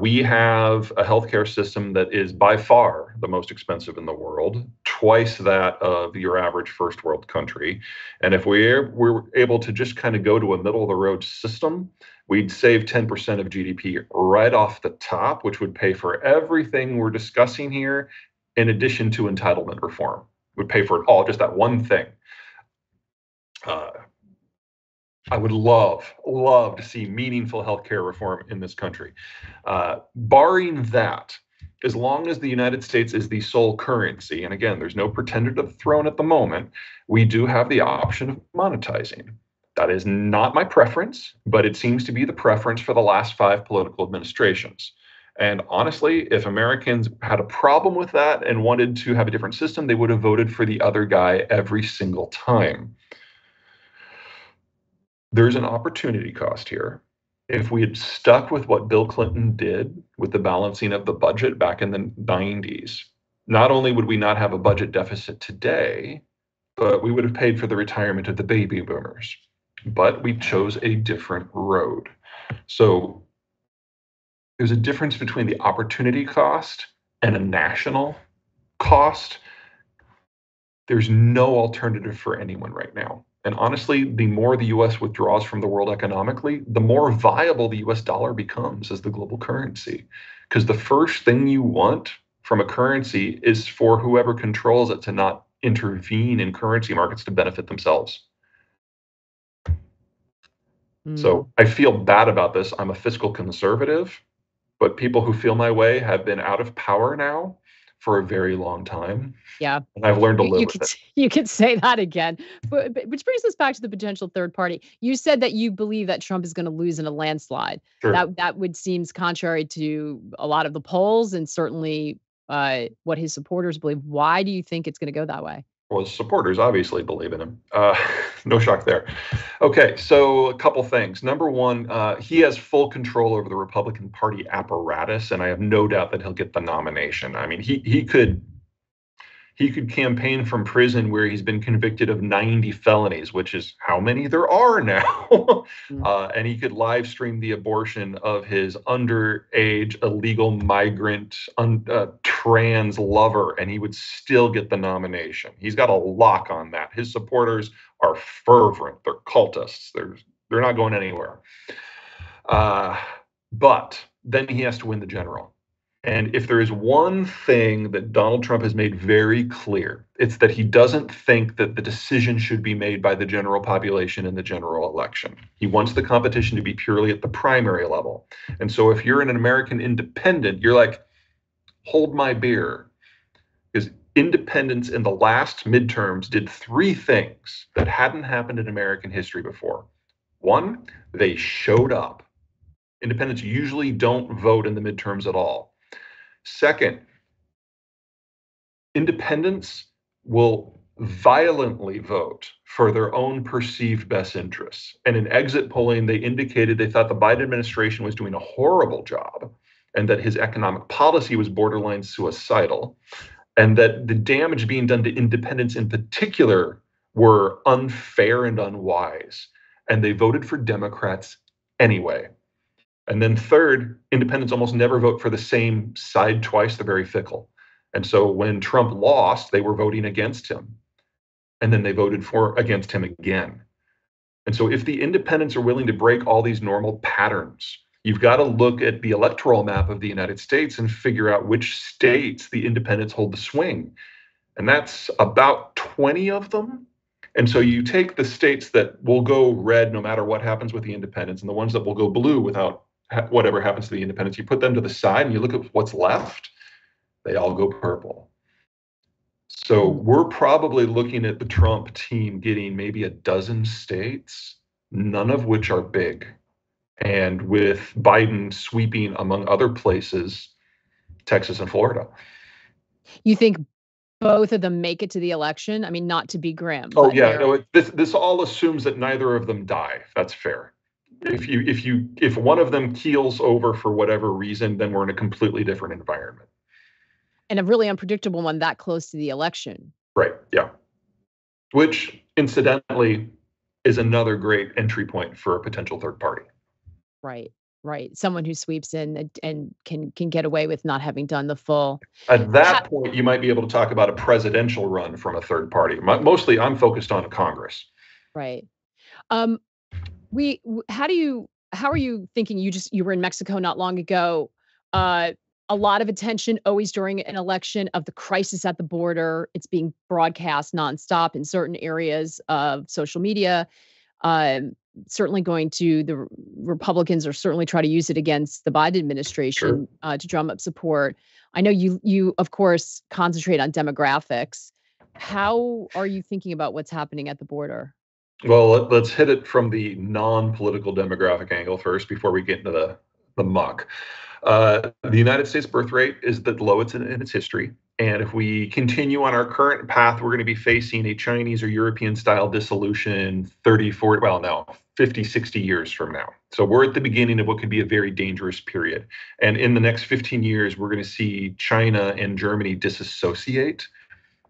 We have a healthcare system that is by far the most expensive in the world, twice that of your average first world country. And if we're able to just kind of go to a middle of the road system, we'd save 10% of GDP right off the top, which would pay for everything we're discussing here, in addition to entitlement reform. Would pay for it all, just that one thing. I would love to see meaningful healthcare reform in this country. Barring that, as long as the United States is the sole currency, and again, there's no pretender to the throne at the moment, we do have the option of monetizing. That is not my preference, but it seems to be the preference for the last 5 political administrations. And honestly, if Americans had a problem with that and wanted to have a different system, they would have voted for the other guy every single time. There's an opportunity cost here. If we had stuck with what Bill Clinton did with the balancing of the budget back in the 90s, not only would we not have a budget deficit today, but we would have paid for the retirement of the baby boomers. But we chose a different road. So there's a difference between the opportunity cost and a national cost. There's no alternative for anyone right now. And honestly, the more the U.S. withdraws from the world economically, the more viable the U.S. dollar becomes as the global currency. Because the first thing you want from a currency is for whoever controls it to not intervene in currency markets to benefit themselves. So I feel bad about this. I'm a fiscal conservative, but people who feel my way have been out of power now for a very long time. Yeah. And I've learned to live with it. You could say that again, but which brings us back to the potential third party. You said that you believe that Trump is going to lose in a landslide. Sure. That would seem contrary to a lot of the polls and certainly what his supporters believe. Why do you think it's going to go that way? Well, his supporters obviously believe in him. No shock there. Okay, so a couple things. Number one, he has full control over the Republican Party apparatus, and I have no doubt that he'll get the nomination. I mean, he could campaign from prison where he's been convicted of 90 felonies, which is how many there are now. And he could live stream the abortion of his underage illegal migrant trans lover, and he would still get the nomination. He's got a lock on that. His supporters are fervent. They're cultists. They're not going anywhere. But then he has to win the general. And if there is one thing that Donald Trump has made very clear, it's that he doesn't think that the decision should be made by the general population in the general election. He wants the competition to be purely at the primary level. And so if you're an American independent, you're like, hold my beer. Because independents in the last midterms did three things that hadn't happened in American history before. One, they showed up. Independents usually don't vote in the midterms at all. Second, independents will violently vote for their own perceived best interests. And in exit polling, they indicated they thought the Biden administration was doing a horrible job and that his economic policy was borderline suicidal and that the damage being done to independents in particular were unfair and unwise. And they voted for Democrats anyway. And then third, independents almost never vote for the same side twice. They're very fickle. And so when Trump lost, they were voting against him. And then they voted for against him again. And so if the independents are willing to break all these normal patterns, you've got to look at the electoral map of the United States and figure out which states the independents hold the swing. And that's about 20 of them. And so you take the states that will go red no matter what happens with the independents and the ones that will go blue without whatever happens to the independents, you put them to the side and you look at what's left, they all go purple. So we're probably looking at the Trump team getting maybe a dozen states, none of which are big. And with Biden sweeping, among other places, Texas and Florida. You think both of them make it to the election? I mean, not to be grim. Oh, yeah. No, this all assumes that neither of them die. That's fair. If one of them keels over for whatever reason, then we're in a completely different environment. And a really unpredictable one that close to the election. Right. Yeah. Which incidentally is another great entry point for a potential third party. Right. Right. Someone who sweeps in and can get away with not having done the full. At that point, you might be able to talk about a presidential run from a third party. Mostly I'm focused on Congress. Right. How are you thinking? You were in Mexico not long ago. A lot of attention always during an election of the crisis at the border. It's being broadcast nonstop in certain areas of social media. Certainly going to the Republicans are certainly trying to use it against the Biden administration. Sure. To drum up support. I know you of course concentrate on demographics. How are you thinking about what's happening at the border? Well, let's hit it from the non-political demographic angle first before we get into the muck. The United States birth rate is the lowest in its history. And if we continue on our current path, we're going to be facing a Chinese or European style dissolution 50, 60 years from now. So we're at the beginning of what could be a very dangerous period. And in the next 15 years, we're going to see China and Germany disassociate.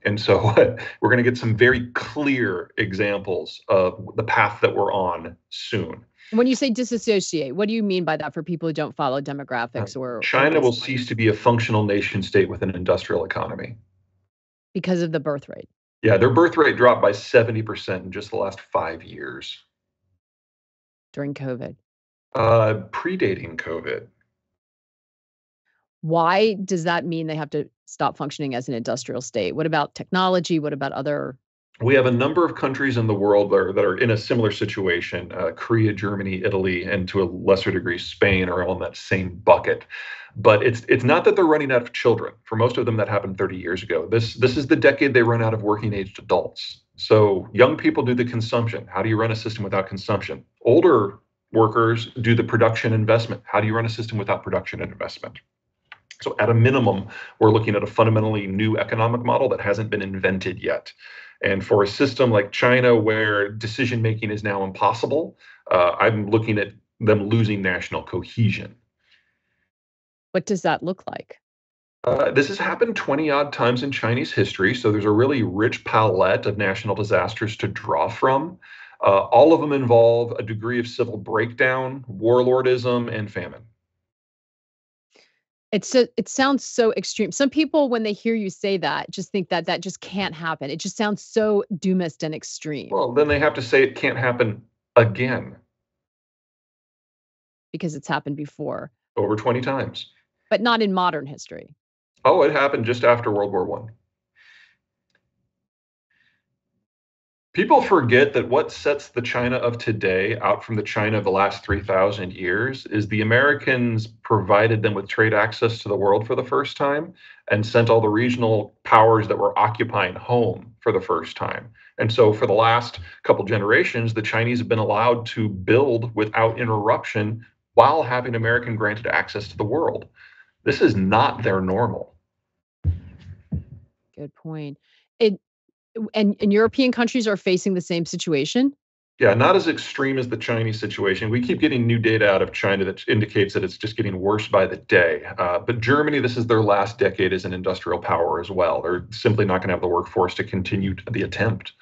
And so we're going to get some very clear examples of the path that we're on soon. When you say disassociate, what do you mean by that for people who don't follow demographics? Or China will cease to be a functional nation state with an industrial economy. Because of the birth rate. Yeah, their birth rate dropped by 70% in just the last 5 years. During COVID? Predating COVID. Why does that mean they have to stop functioning as an industrial state? What about technology? What about other... We have a number of countries in the world that are in a similar situation. Korea, Germany, Italy, and to a lesser degree, Spain are all in that same bucket. But it's not that they're running out of children. For most of them, that happened 30 years ago. This is the decade they run out of working-aged adults. So young people do the consumption. How do you run a system without consumption? Older workers do the production investment. How do you run a system without production and investment? So at a minimum, we're looking at a fundamentally new economic model that hasn't been invented yet. And for a system like China, where decision-making is now impossible, I'm looking at them losing national cohesion. What does that look like? This has happened 20-odd times in Chinese history, so there's a really rich palette of national disasters to draw from. All of them involve a degree of civil breakdown, warlordism, and famine. It sounds so extreme. Some people, when they hear you say that, just think that that just can't happen. It just sounds so doomist and extreme. Well, then they have to say it can't happen again. Because it's happened before. Over 20 times. But not in modern history. Oh, it happened just after World War I. People forget that what sets the China of today out from the China of the last 3,000 years is the Americans provided them with trade access to the world for the first time and sent all the regional powers that were occupying home for the first time. And so for the last couple generations, the Chinese have been allowed to build without interruption while having American granted access to the world. This is not their normal. Good point. And European countries are facing the same situation? Yeah, not as extreme as the Chinese situation. We keep getting new data out of China that indicates that it's just getting worse by the day. But Germany, this is their last decade as an industrial power as well. They're simply not going to have the workforce to continue the attempt.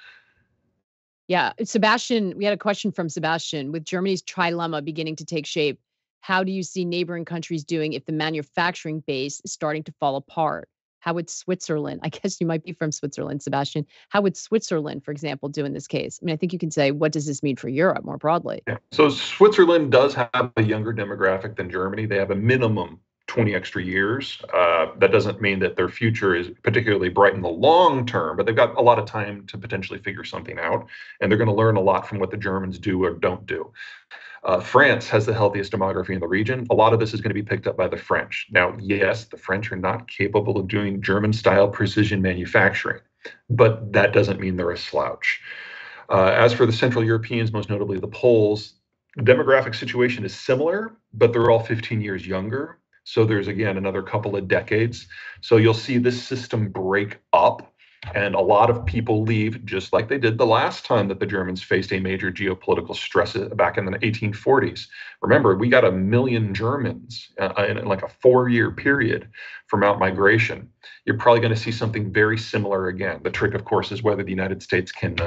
Yeah, Sebastian, we had a question from Sebastian. With Germany's trilemma beginning to take shape, how do you see neighboring countries doing if the manufacturing base is starting to fall apart? How would Switzerland, I guess you might be from Switzerland, Sebastian, how would Switzerland, for example, do in this case? I mean, I think you can say, what does this mean for Europe more broadly? Yeah. So Switzerland does have a younger demographic than Germany. They have a minimum 20 extra years. That doesn't mean that their future is particularly bright in the long term, but they've got a lot of time to potentially figure something out. And they're going to learn a lot from what the Germans do or don't do. France has the healthiest demography in the region. A lot of this is going to be picked up by the French. Now, yes, the French are not capable of doing German-style precision manufacturing, but that doesn't mean they're a slouch. As for the Central Europeans, most notably the Poles, the demographic situation is similar, but they're all 15 years younger. So there's, again, another couple of decades. So you'll see this system break up. And a lot of people leave, just like they did the last time that the Germans faced a major geopolitical stress back in the 1840s. Remember, we got 1 million Germans in like a 4-year period from out-migration. You're probably going to see something very similar again. The trick, of course, is whether the United States can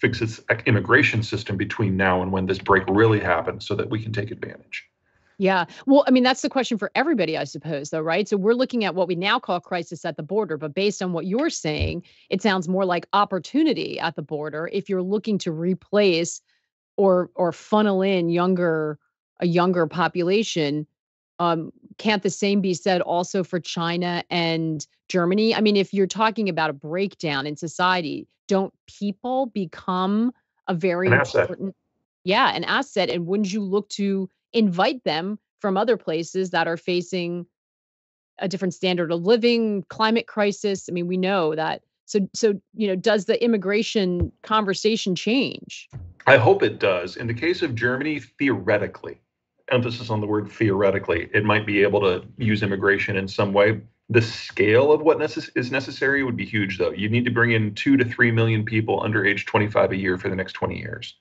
fix its immigration system between now and when this break really happens so that we can take advantage. Yeah. Well, I mean, that's the question for everybody, I suppose, though, right? So we're looking at what we now call crisis at the border, but based on what you're saying, it sounds more like opportunity at the border if you're looking to replace or funnel in a younger population. Can't the same be said also for China and Germany? I mean, if you're talking about a breakdown in society, don't people become a very important, an asset? And wouldn't you look to invite them from other places that are facing a different standard of living, climate crisis? I mean, we know that. So you know, does the immigration conversation change? I hope it does. In the case of Germany, theoretically, emphasis on the word theoretically, it might be able to use immigration in some way. The scale of what is necessary would be huge, though. You need to bring in 2 to 3 million people under age 25 a year for the next 20 years.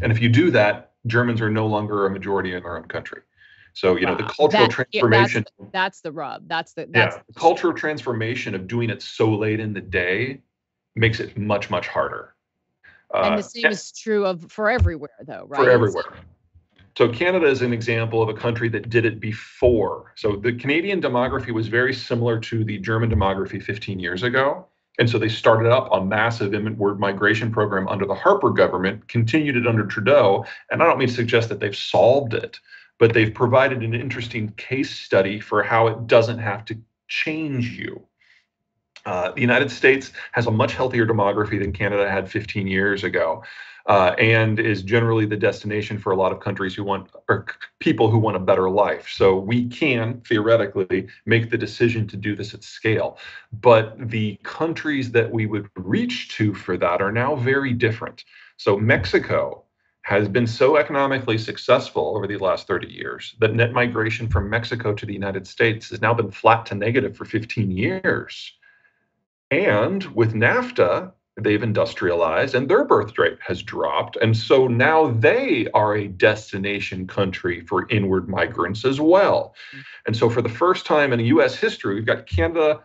And if you do that, Germans are no longer a majority in their own country. So, you know, the cultural transformation. That's the rub. The cultural transformation of doing it so late in the day makes it much, much harder. And the same is true for everywhere, though, right? For everywhere. So Canada is an example of a country that did it before. So the Canadian demography was very similar to the German demography 15 years ago. And so they started up a massive inward migration program under the Harper government, continued it under Trudeau. And I don't mean to suggest that they've solved it, but they've provided an interesting case study for how it doesn't have to change you. The United States has a much healthier demography than Canada had 15 years ago, and is generally the destination for a lot of countries who want, or people who want, a better life. So we can theoretically make the decision to do this at scale. But the countries that we would reach to for that are now very different. So Mexico has been so economically successful over the last 30 years that net migration from Mexico to the United States has now been flat to negative for 15 years. And with NAFTA, they've industrialized and their birth rate has dropped. And so now they are a destination country for inward migrants as well. And so for the first time in U.S. history, we've got Canada,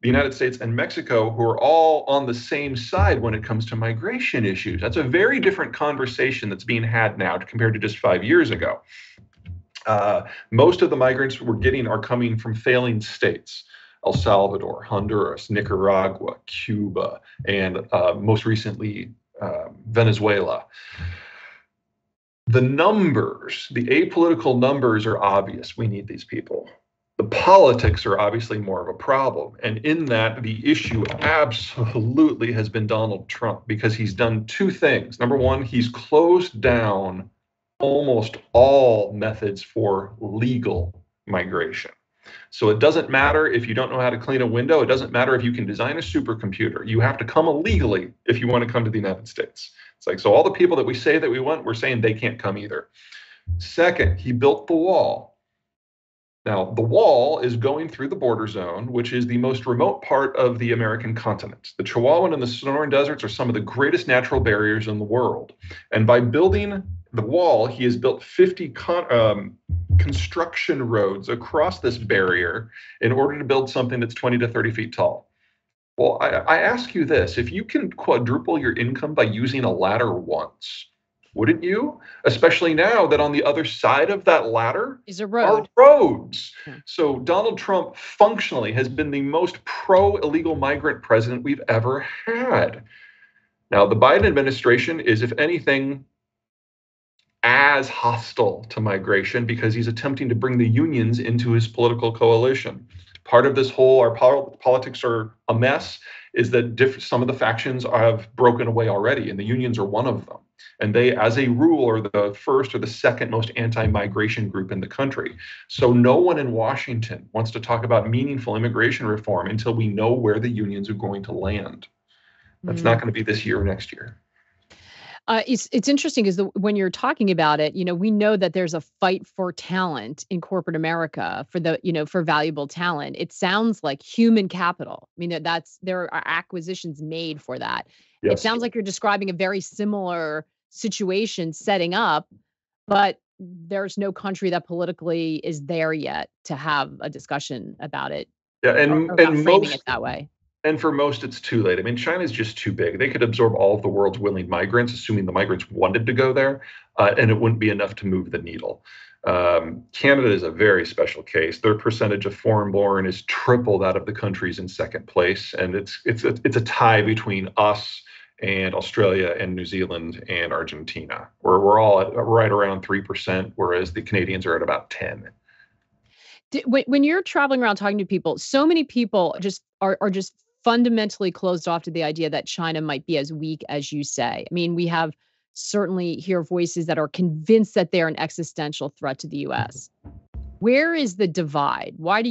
the United States, and Mexico, who are all on the same side when it comes to migration issues. That's a very different conversation that's being had now compared to just 5 years ago. Most of the migrants we're getting are coming from failing states. El Salvador, Honduras, Nicaragua, Cuba, and most recently, Venezuela. The numbers, the apolitical numbers, are obvious. We need these people. The politics are obviously more of a problem. And in that, the issue absolutely has been Donald Trump, because he's done two things. Number one, he's closed down almost all methods for legal migration. So it doesn't matter if you don't know how to clean a window. It doesn't matter if you can design a supercomputer. You have to come illegally if you want to come to the United States. It's like, so all the people that we say that we want, we're saying they can't come either. Second, he built the wall. Now, the wall is going through the border zone, which is the most remote part of the American continent. The Chihuahuan and the Sonoran deserts are some of the greatest natural barriers in the world. And by building the wall, he has built 50 construction roads across this barrier in order to build something that's 20 to 30 feet tall. Well, I ask you this, if you can quadruple your income by using a ladder once, wouldn't you? Especially now that on the other side of that ladder is a road. Are roads. So Donald Trump functionally has been the most pro-illegal migrant president we've ever had. Now, the Biden administration is, if anything, as hostile to migration, because he's attempting to bring the unions into his political coalition. Part of this whole, our politics are a mess, is that some of the factions have broken away already, and the unions are one of them. And they, as a rule, are the first or the second most anti-migration group in the country. So no one in Washington wants to talk about meaningful immigration reform until we know where the unions are going to land. That's not going to be this year or next year. It's interesting because when you're talking about it, you know, we know that there's a fight for talent in corporate America for valuable talent. It sounds like human capital. I mean, there are acquisitions made for that. Yes. It sounds like you're describing a very similar situation setting up, but there's no country that politically is there yet to have a discussion about it. Yeah, and framing it that way. And for most, it's too late. I mean, China's just too big. They could absorb all of the world's willing migrants, assuming the migrants wanted to go there, and it wouldn't be enough to move the needle. Canada is a very special case. Their percentage of foreign-born is triple that of the countries in second place, and it's a tie between us and Australia and New Zealand and Argentina, where we're all at right around 3%, whereas the Canadians are at about 10%. When you're traveling around talking to people, so many people just are just fundamentally closed off to the idea that China might be as weak as you say. I mean, we have certainly hear voices that are convinced that they're an existential threat to the U.S. Where is the divide? Why are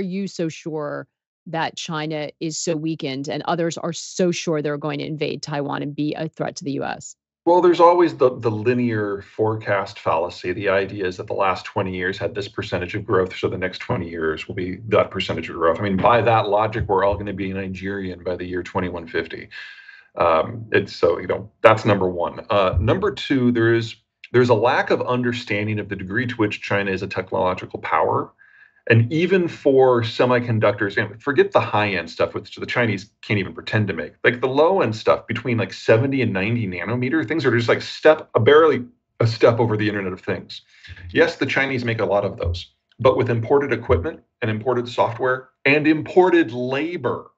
you so sure that China is so weakened and others are so sure they're going to invade Taiwan and be a threat to the U.S.? Well, there's always the linear forecast fallacy. The idea is that the last 20 years had this percentage of growth, so the next 20 years will be that percentage of growth. I mean, by that logic, we're all going to be Nigerian by the year 2150. That's number one. Number two, there's a lack of understanding of the degree to which China is a technological power. And even for semiconductors, and forget the high-end stuff, which the Chinese can't even pretend to make. Like the low-end stuff between like 70 and 90 nanometer, things are just like barely a step over the Internet of Things. Yes, the Chinese make a lot of those, but with imported equipment and imported software and imported labor,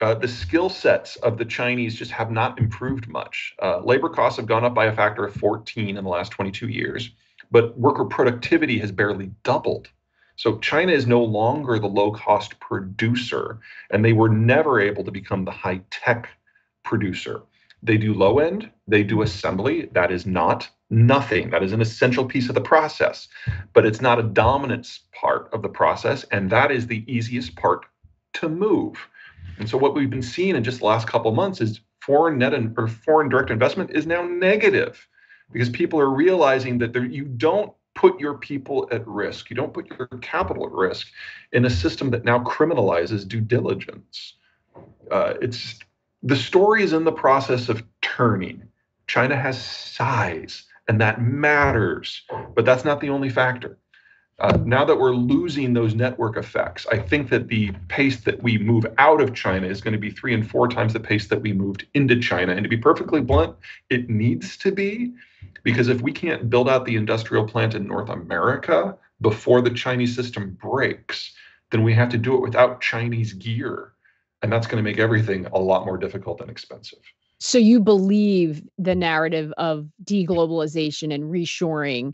the skill sets of the Chinese just have not improved much. Labor costs have gone up by a factor of 14 in the last 22 years, but worker productivity has barely doubled. So China is no longer the low-cost producer, and they were never able to become the high-tech producer. They do low-end, they do assembly. That is not nothing. That is an essential piece of the process, but it's not a dominant part of the process, and that is the easiest part to move. And so what we've been seeing in just the last couple of months is foreign direct investment is now negative because people are realizing that you don't put your people at risk. You don't put your capital at risk in a system that now criminalizes due diligence. It's the story is in the process of turning. China has size, and that matters, but that's not the only factor. Now that we're losing those network effects, I think that the pace that we move out of China is going to be 3 and 4 times the pace that we moved into China. And to be perfectly blunt, it needs to be, because if we can't build out the industrial plant in North America before the Chinese system breaks, then we have to do it without Chinese gear. And that's going to make everything a lot more difficult and expensive. So you believe the narrative of deglobalization and reshoring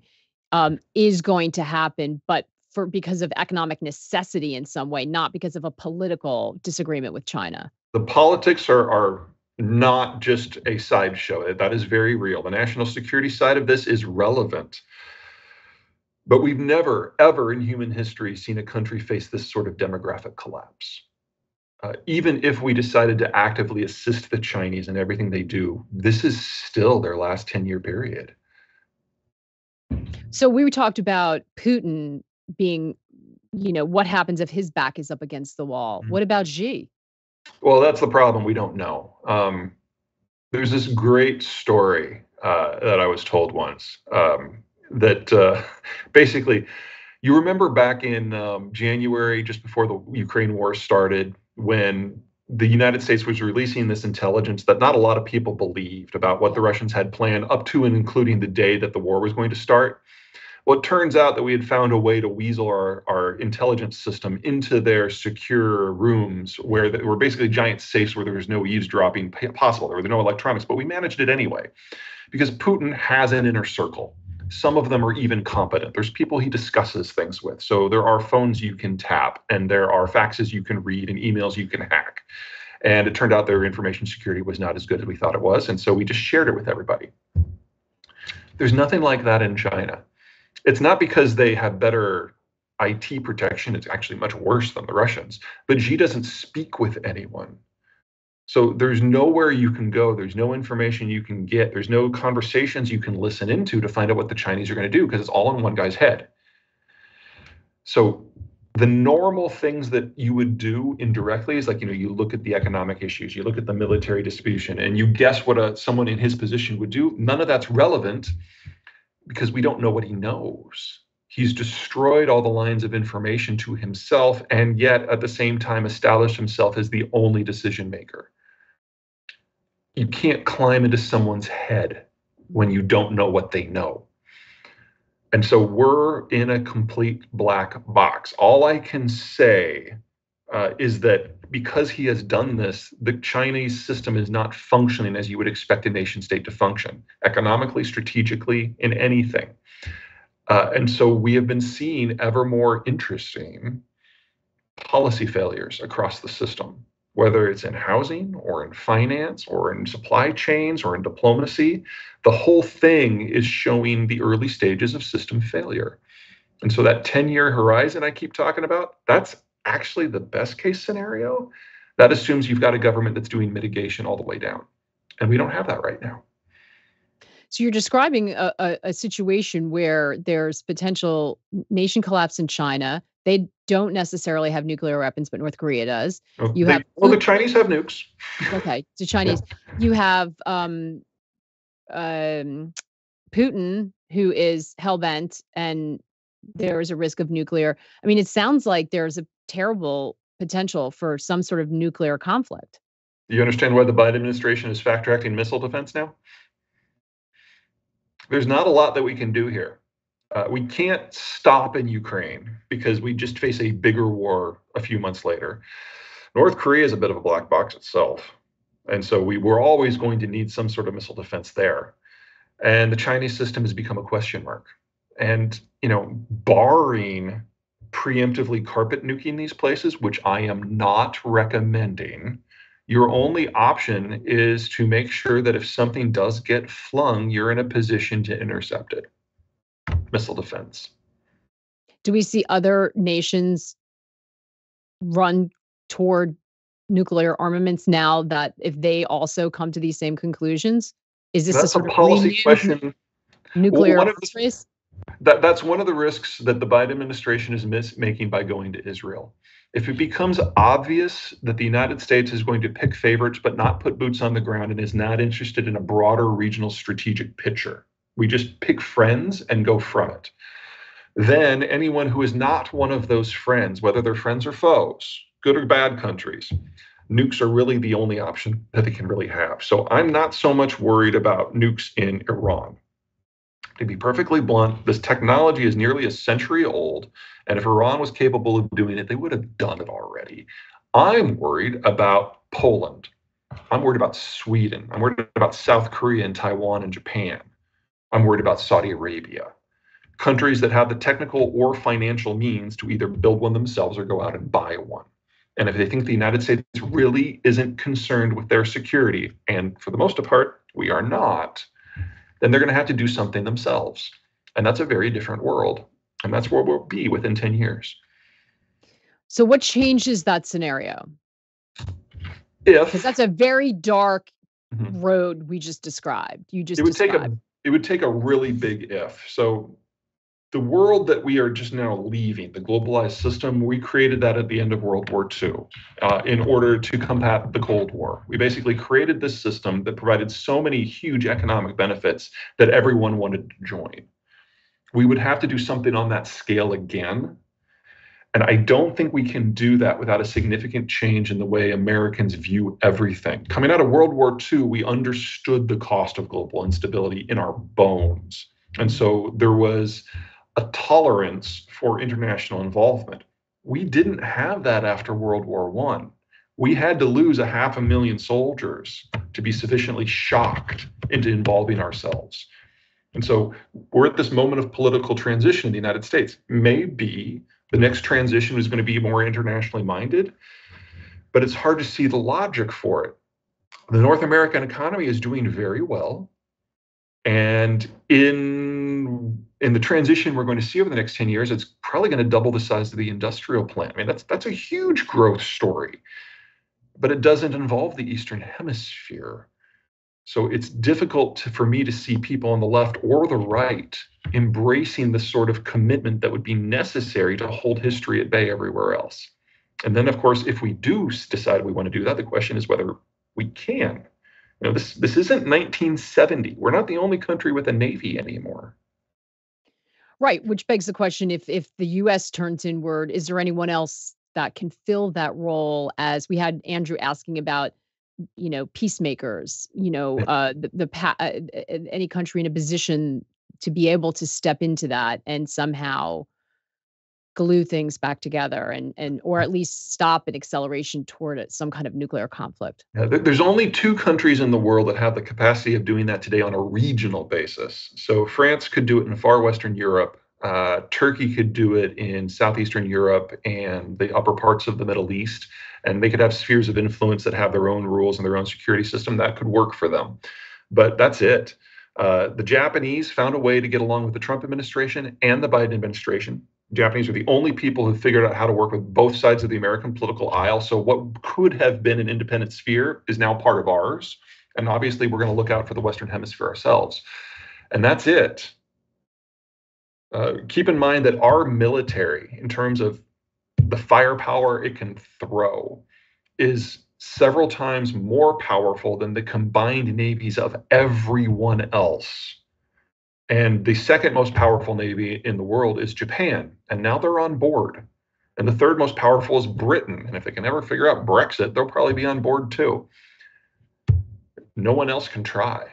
is going to happen, but because of economic necessity in some way, not because of a political disagreement with China. The politics are not just a sideshow. That is very real. The national security side of this is relevant. But we've never, ever in human history seen a country face this sort of demographic collapse. Even if we decided to actively assist the Chinese in everything they do, this is still their last 10-year period. So we talked about Putin being, what happens if his back is up against the wall? What about Xi? Well, that's the problem. We don't know. There's this great story that I was told once that basically, you remember back in January, just before the Ukraine war started, when the United States was releasing this intelligence that not a lot of people believed about what the Russians had planned up to and including the day that the war was going to start. Well, it turns out that we had found a way to weasel our intelligence system into their secure rooms where were basically giant safes where there was no eavesdropping possible. There were no electronics, but we managed it anyway because Putin has an inner circle. Some of them are even competent. There's people he discusses things with. So there are phones you can tap, and there are faxes you can read and emails you can hack. And it turned out their information security was not as good as we thought it was. And so we just shared it with everybody. There's nothing like that in China. It's not because they have better IT protection. It's actually much worse than the Russians. But Xi doesn't speak with anyone. So there's nowhere you can go. There's no information you can get. There's no conversations you can listen into to find out what the Chinese are going to do because it's all in one guy's head. So the normal things that you would do indirectly is like, you look at the economic issues, you look at the military distribution, and you guess what someone in his position would do. None of that's relevant because we don't know what he knows. He's destroyed all the lines of information to himself and yet at the same time established himself as the only decision maker. You can't climb into someone's head when you don't know what they know. And so we're in a complete black box. All I can say is that because he has done this, the Chinese system is not functioning as you would expect a nation state to function, economically, strategically, in anything. And so we have been seeing ever more interesting policy failures across the system, whether it's in housing or in finance or in supply chains or in diplomacy. The whole thing is showing the early stages of system failure. And so that 10-year horizon I keep talking about, that's actually the best case scenario. That assumes you've got a government that's doing mitigation all the way down. And we don't have that right now. So you're describing a situation where there's potential nation collapse in China. They don't necessarily have nuclear weapons, but North Korea does. Oh, the Chinese have nukes. Okay, the Chinese. Yeah. You have Putin, who is hell-bent, and there is a risk of nuclear. I mean, it sounds like there's a terrible potential for some sort of nuclear conflict. Do you understand why the Biden administration is fast-tracking missile defense now? There's not a lot that we can do here. We can't stop in Ukraine because we just face a bigger war a few months later. North Korea is a bit of a black box itself. And so we're always going to need some sort of missile defense there. And the Chinese system has become a question mark. And, you know, barring preemptively carpet nuking these places, which I am not recommending, your only option is to make sure that if something does get flung, you're in a position to intercept it. Missile defense. Do we see other nations run toward nuclear armaments now that if they also come to these same conclusions? Is this a policy question? Nuclear arms race? That's one of the risks that the Biden administration is making by going to Israel. If it becomes obvious that the United States is going to pick favorites but not put boots on the ground and is not interested in a broader regional strategic picture, we just pick friends and go from it. Then anyone who is not one of those friends, whether they're friends or foes, good or bad countries, nukes are really the only option that they can really have. So I'm not so much worried about nukes in Iran. To be perfectly blunt, this technology is nearly a century old, and if Iran was capable of doing it, they would have done it already. I'm worried about Poland. I'm worried about Sweden. I'm worried about South Korea and Taiwan and Japan. I'm worried about Saudi Arabia. Countries that have the technical or financial means to either build one themselves or go out and buy one. And if they think the United States really isn't concerned with their security, and for the most part, we are not, then they're going to have to do something themselves. And that's a very different world. And that's where we'll be within 10 years. So what changes that scenario? Because that's a very dark road we just described. It would take a really big if. So the world that we are just now leaving, the globalized system, we created that at the end of World War II in order to combat the Cold War. We basically created this system that provided so many huge economic benefits that everyone wanted to join. We would have to do something on that scale again. And I don't think we can do that without a significant change in the way Americans view everything. Coming out of World War II, we understood the cost of global instability in our bones. And so there was a tolerance for international involvement. We didn't have that after World War I. We had to lose 500,000 soldiers to be sufficiently shocked into involving ourselves. And so we're at this moment of political transition in the United States. Maybe the next transition is going to be more internationally minded, but it's hard to see the logic for it. The North American economy is doing very well. And in the transition we're going to see over the next 10 years, it's probably going to double the size of the industrial plant. I mean, that's a huge growth story, but it doesn't involve the Eastern Hemisphere. So it's difficult for me to see people on the left or the right embracing the sort of commitment that would be necessary to hold history at bay everywhere else. And then, of course, if we do decide we want to do that, the question is whether we can. You know, this isn't 1970. We're not the only country with a navy anymore. Right, which begs the question, if the U.S. turns inward, is there anyone else that can fill that role? As we had Andrew asking about, you know, peacemakers, you know, any country in a position to be able to step into that and somehow glue things back together and or at least stop an acceleration toward some kind of nuclear conflict. Yeah, there's only two countries in the world that have the capacity of doing that today on a regional basis. So France could do it in far Western Europe. Turkey could do it in Southeastern Europe and the upper parts of the Middle East. And they could have spheres of influence that have their own rules and their own security system. That could work for them. But that's it. The Japanese found a way to get along with the Trump administration and the Biden administration. Japanese are the only people who figured out how to work with both sides of the American political aisle. So what could have been an independent sphere is now part of ours. And obviously, we're going to look out for the Western Hemisphere ourselves. And that's it. Keep in mind that our military, in terms of the firepower it can throw, is several times more powerful than the combined navies of everyone else. And the second most powerful navy in the world is Japan, and now they're on board. And the third most powerful is Britain, and if they can ever figure out Brexit, they'll probably be on board too. No one else can try.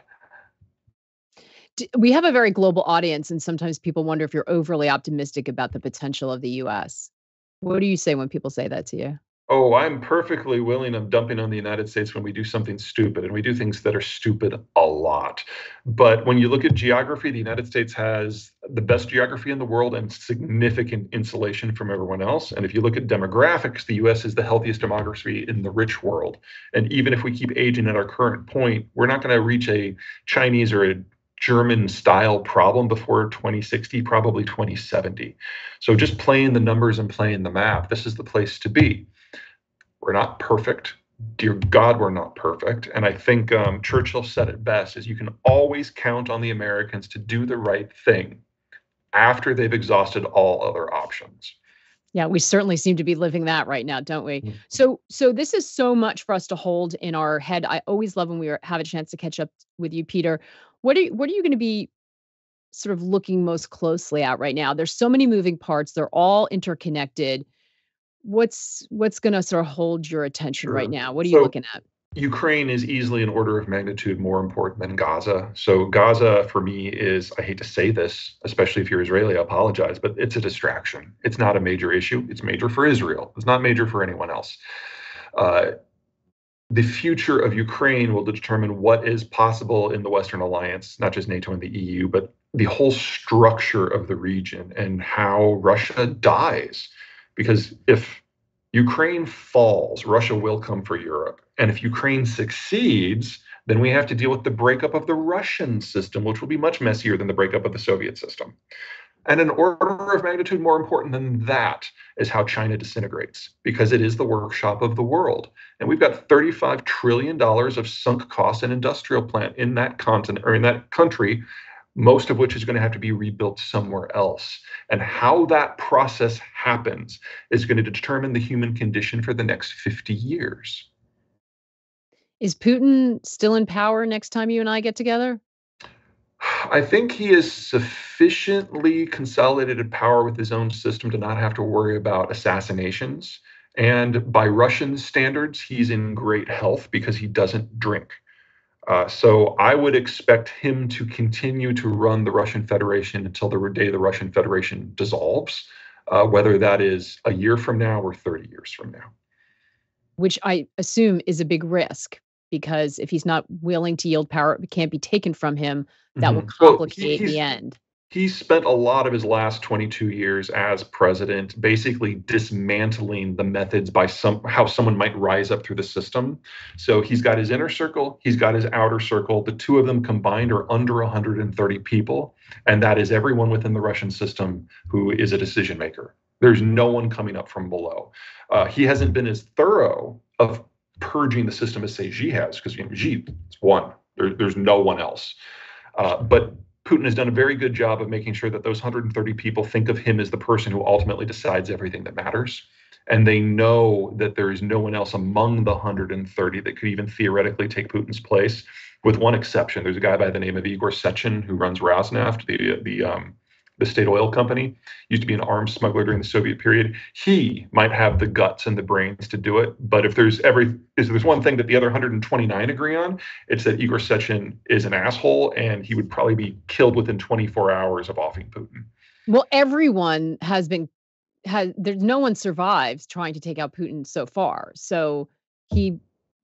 We have a very global audience, and sometimes people wonder if you're overly optimistic about the potential of the U.S. What do you say when people say that to you? Oh, I'm perfectly willing of dumping on the United States when we do something stupid, and we do things that are stupid a lot. But when you look at geography, the United States has the best geography in the world and significant insulation from everyone else. And if you look at demographics, the U.S. is the healthiest demography in the rich world. And even if we keep aging at our current point, we're not going to reach a Chinese or a German style problem before 2060, probably 2070. So just playing the numbers and playing the map, this is the place to be. We're not perfect. Dear God, we're not perfect. And I think Churchill said it best, is you can always count on the Americans to do the right thing after they've exhausted all other options. Yeah, we certainly seem to be living that right now, don't we? So this is so much for us to hold in our head. I always love when we have a chance to catch up with you, Peter. What are you going to be sort of looking most closely at right now? There's so many moving parts. They're all interconnected. What's going to sort of hold your attention right now? What are you looking at? Ukraine is easily an order of magnitude more important than Gaza. So Gaza for me is, I hate to say this, especially if you're Israeli, I apologize, but it's a distraction. It's not a major issue. It's major for Israel. It's not major for anyone else. The future of Ukraine will determine what is possible in the Western alliance, not just NATO and the EU, but the whole structure of the region and how Russia dies. Because if Ukraine falls, Russia will come for Europe. And if Ukraine succeeds, then we have to deal with the breakup of the Russian system, which will be much messier than the breakup of the Soviet system. And an order of magnitude more important than that is how China disintegrates, because it is the workshop of the world. And we've got $35 trillion of sunk cost and industrial plant in that continent or in that country, most of which is going to have to be rebuilt somewhere else. And how that process happens is going to determine the human condition for the next 50 years. Is Putin still in power next time you and I get together? I think he is sufficiently consolidated power with his own system to not have to worry about assassinations. And by Russian standards, he's in great health because he doesn't drink. So I would expect him to continue to run the Russian Federation until the day the Russian Federation dissolves, whether that is a year from now or 30 years from now. Which I assume is a big risk, because if he's not willing to yield power, it can't be taken from him. That will complicate the end. He spent a lot of his last 22 years as president basically dismantling the methods by how someone might rise up through the system. So he's got his inner circle, he's got his outer circle. The two of them combined are under 130 people, and that is everyone within the Russian system who is a decision maker. There's no one coming up from below. He hasn't been as thorough of purging the system as, say, Xi has, because Xi is one. There's no one else. But Putin has done a very good job of making sure that those 130 people think of him as the person who ultimately decides everything that matters. And they know that there is no one else among the 130 that could even theoretically take Putin's place, with one exception. There's a guy by the name of Igor Sechin who runs Rosneft, the state oil company, used to be an arms smuggler during the Soviet period. He might have the guts and the brains to do it. But if there's one thing that the other 129 agree on, it's that Igor Sechin is an asshole and he would probably be killed within 24 hours of offing Putin. Well, everyone there's no one survives trying to take out Putin so far. So he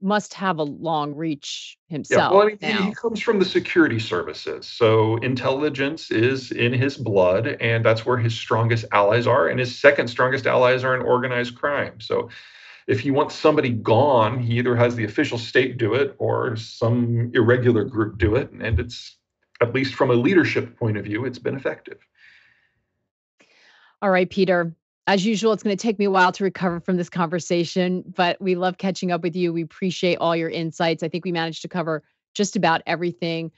must have a long reach himself. Yeah, well, I mean, now. He comes from the security services. So intelligence is in his blood, and that's where his strongest allies are. And his second strongest allies are in organized crime. So if he wants somebody gone, he either has the official state do it or some irregular group do it. And it's, at least from a leadership point of view, it's been effective. All right, Peter. As usual, it's going to take me a while to recover from this conversation, but we love catching up with you. We appreciate all your insights. I think we managed to cover just about everything.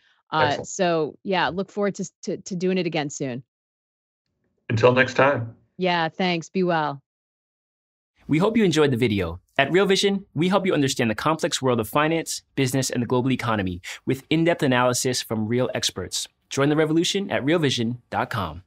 So yeah, look forward to doing it again soon. Until next time. Yeah, thanks. Be well. We hope you enjoyed the video. At Real Vision, we help you understand the complex world of finance, business, and the global economy with in-depth analysis from real experts. Join the revolution at realvision.com.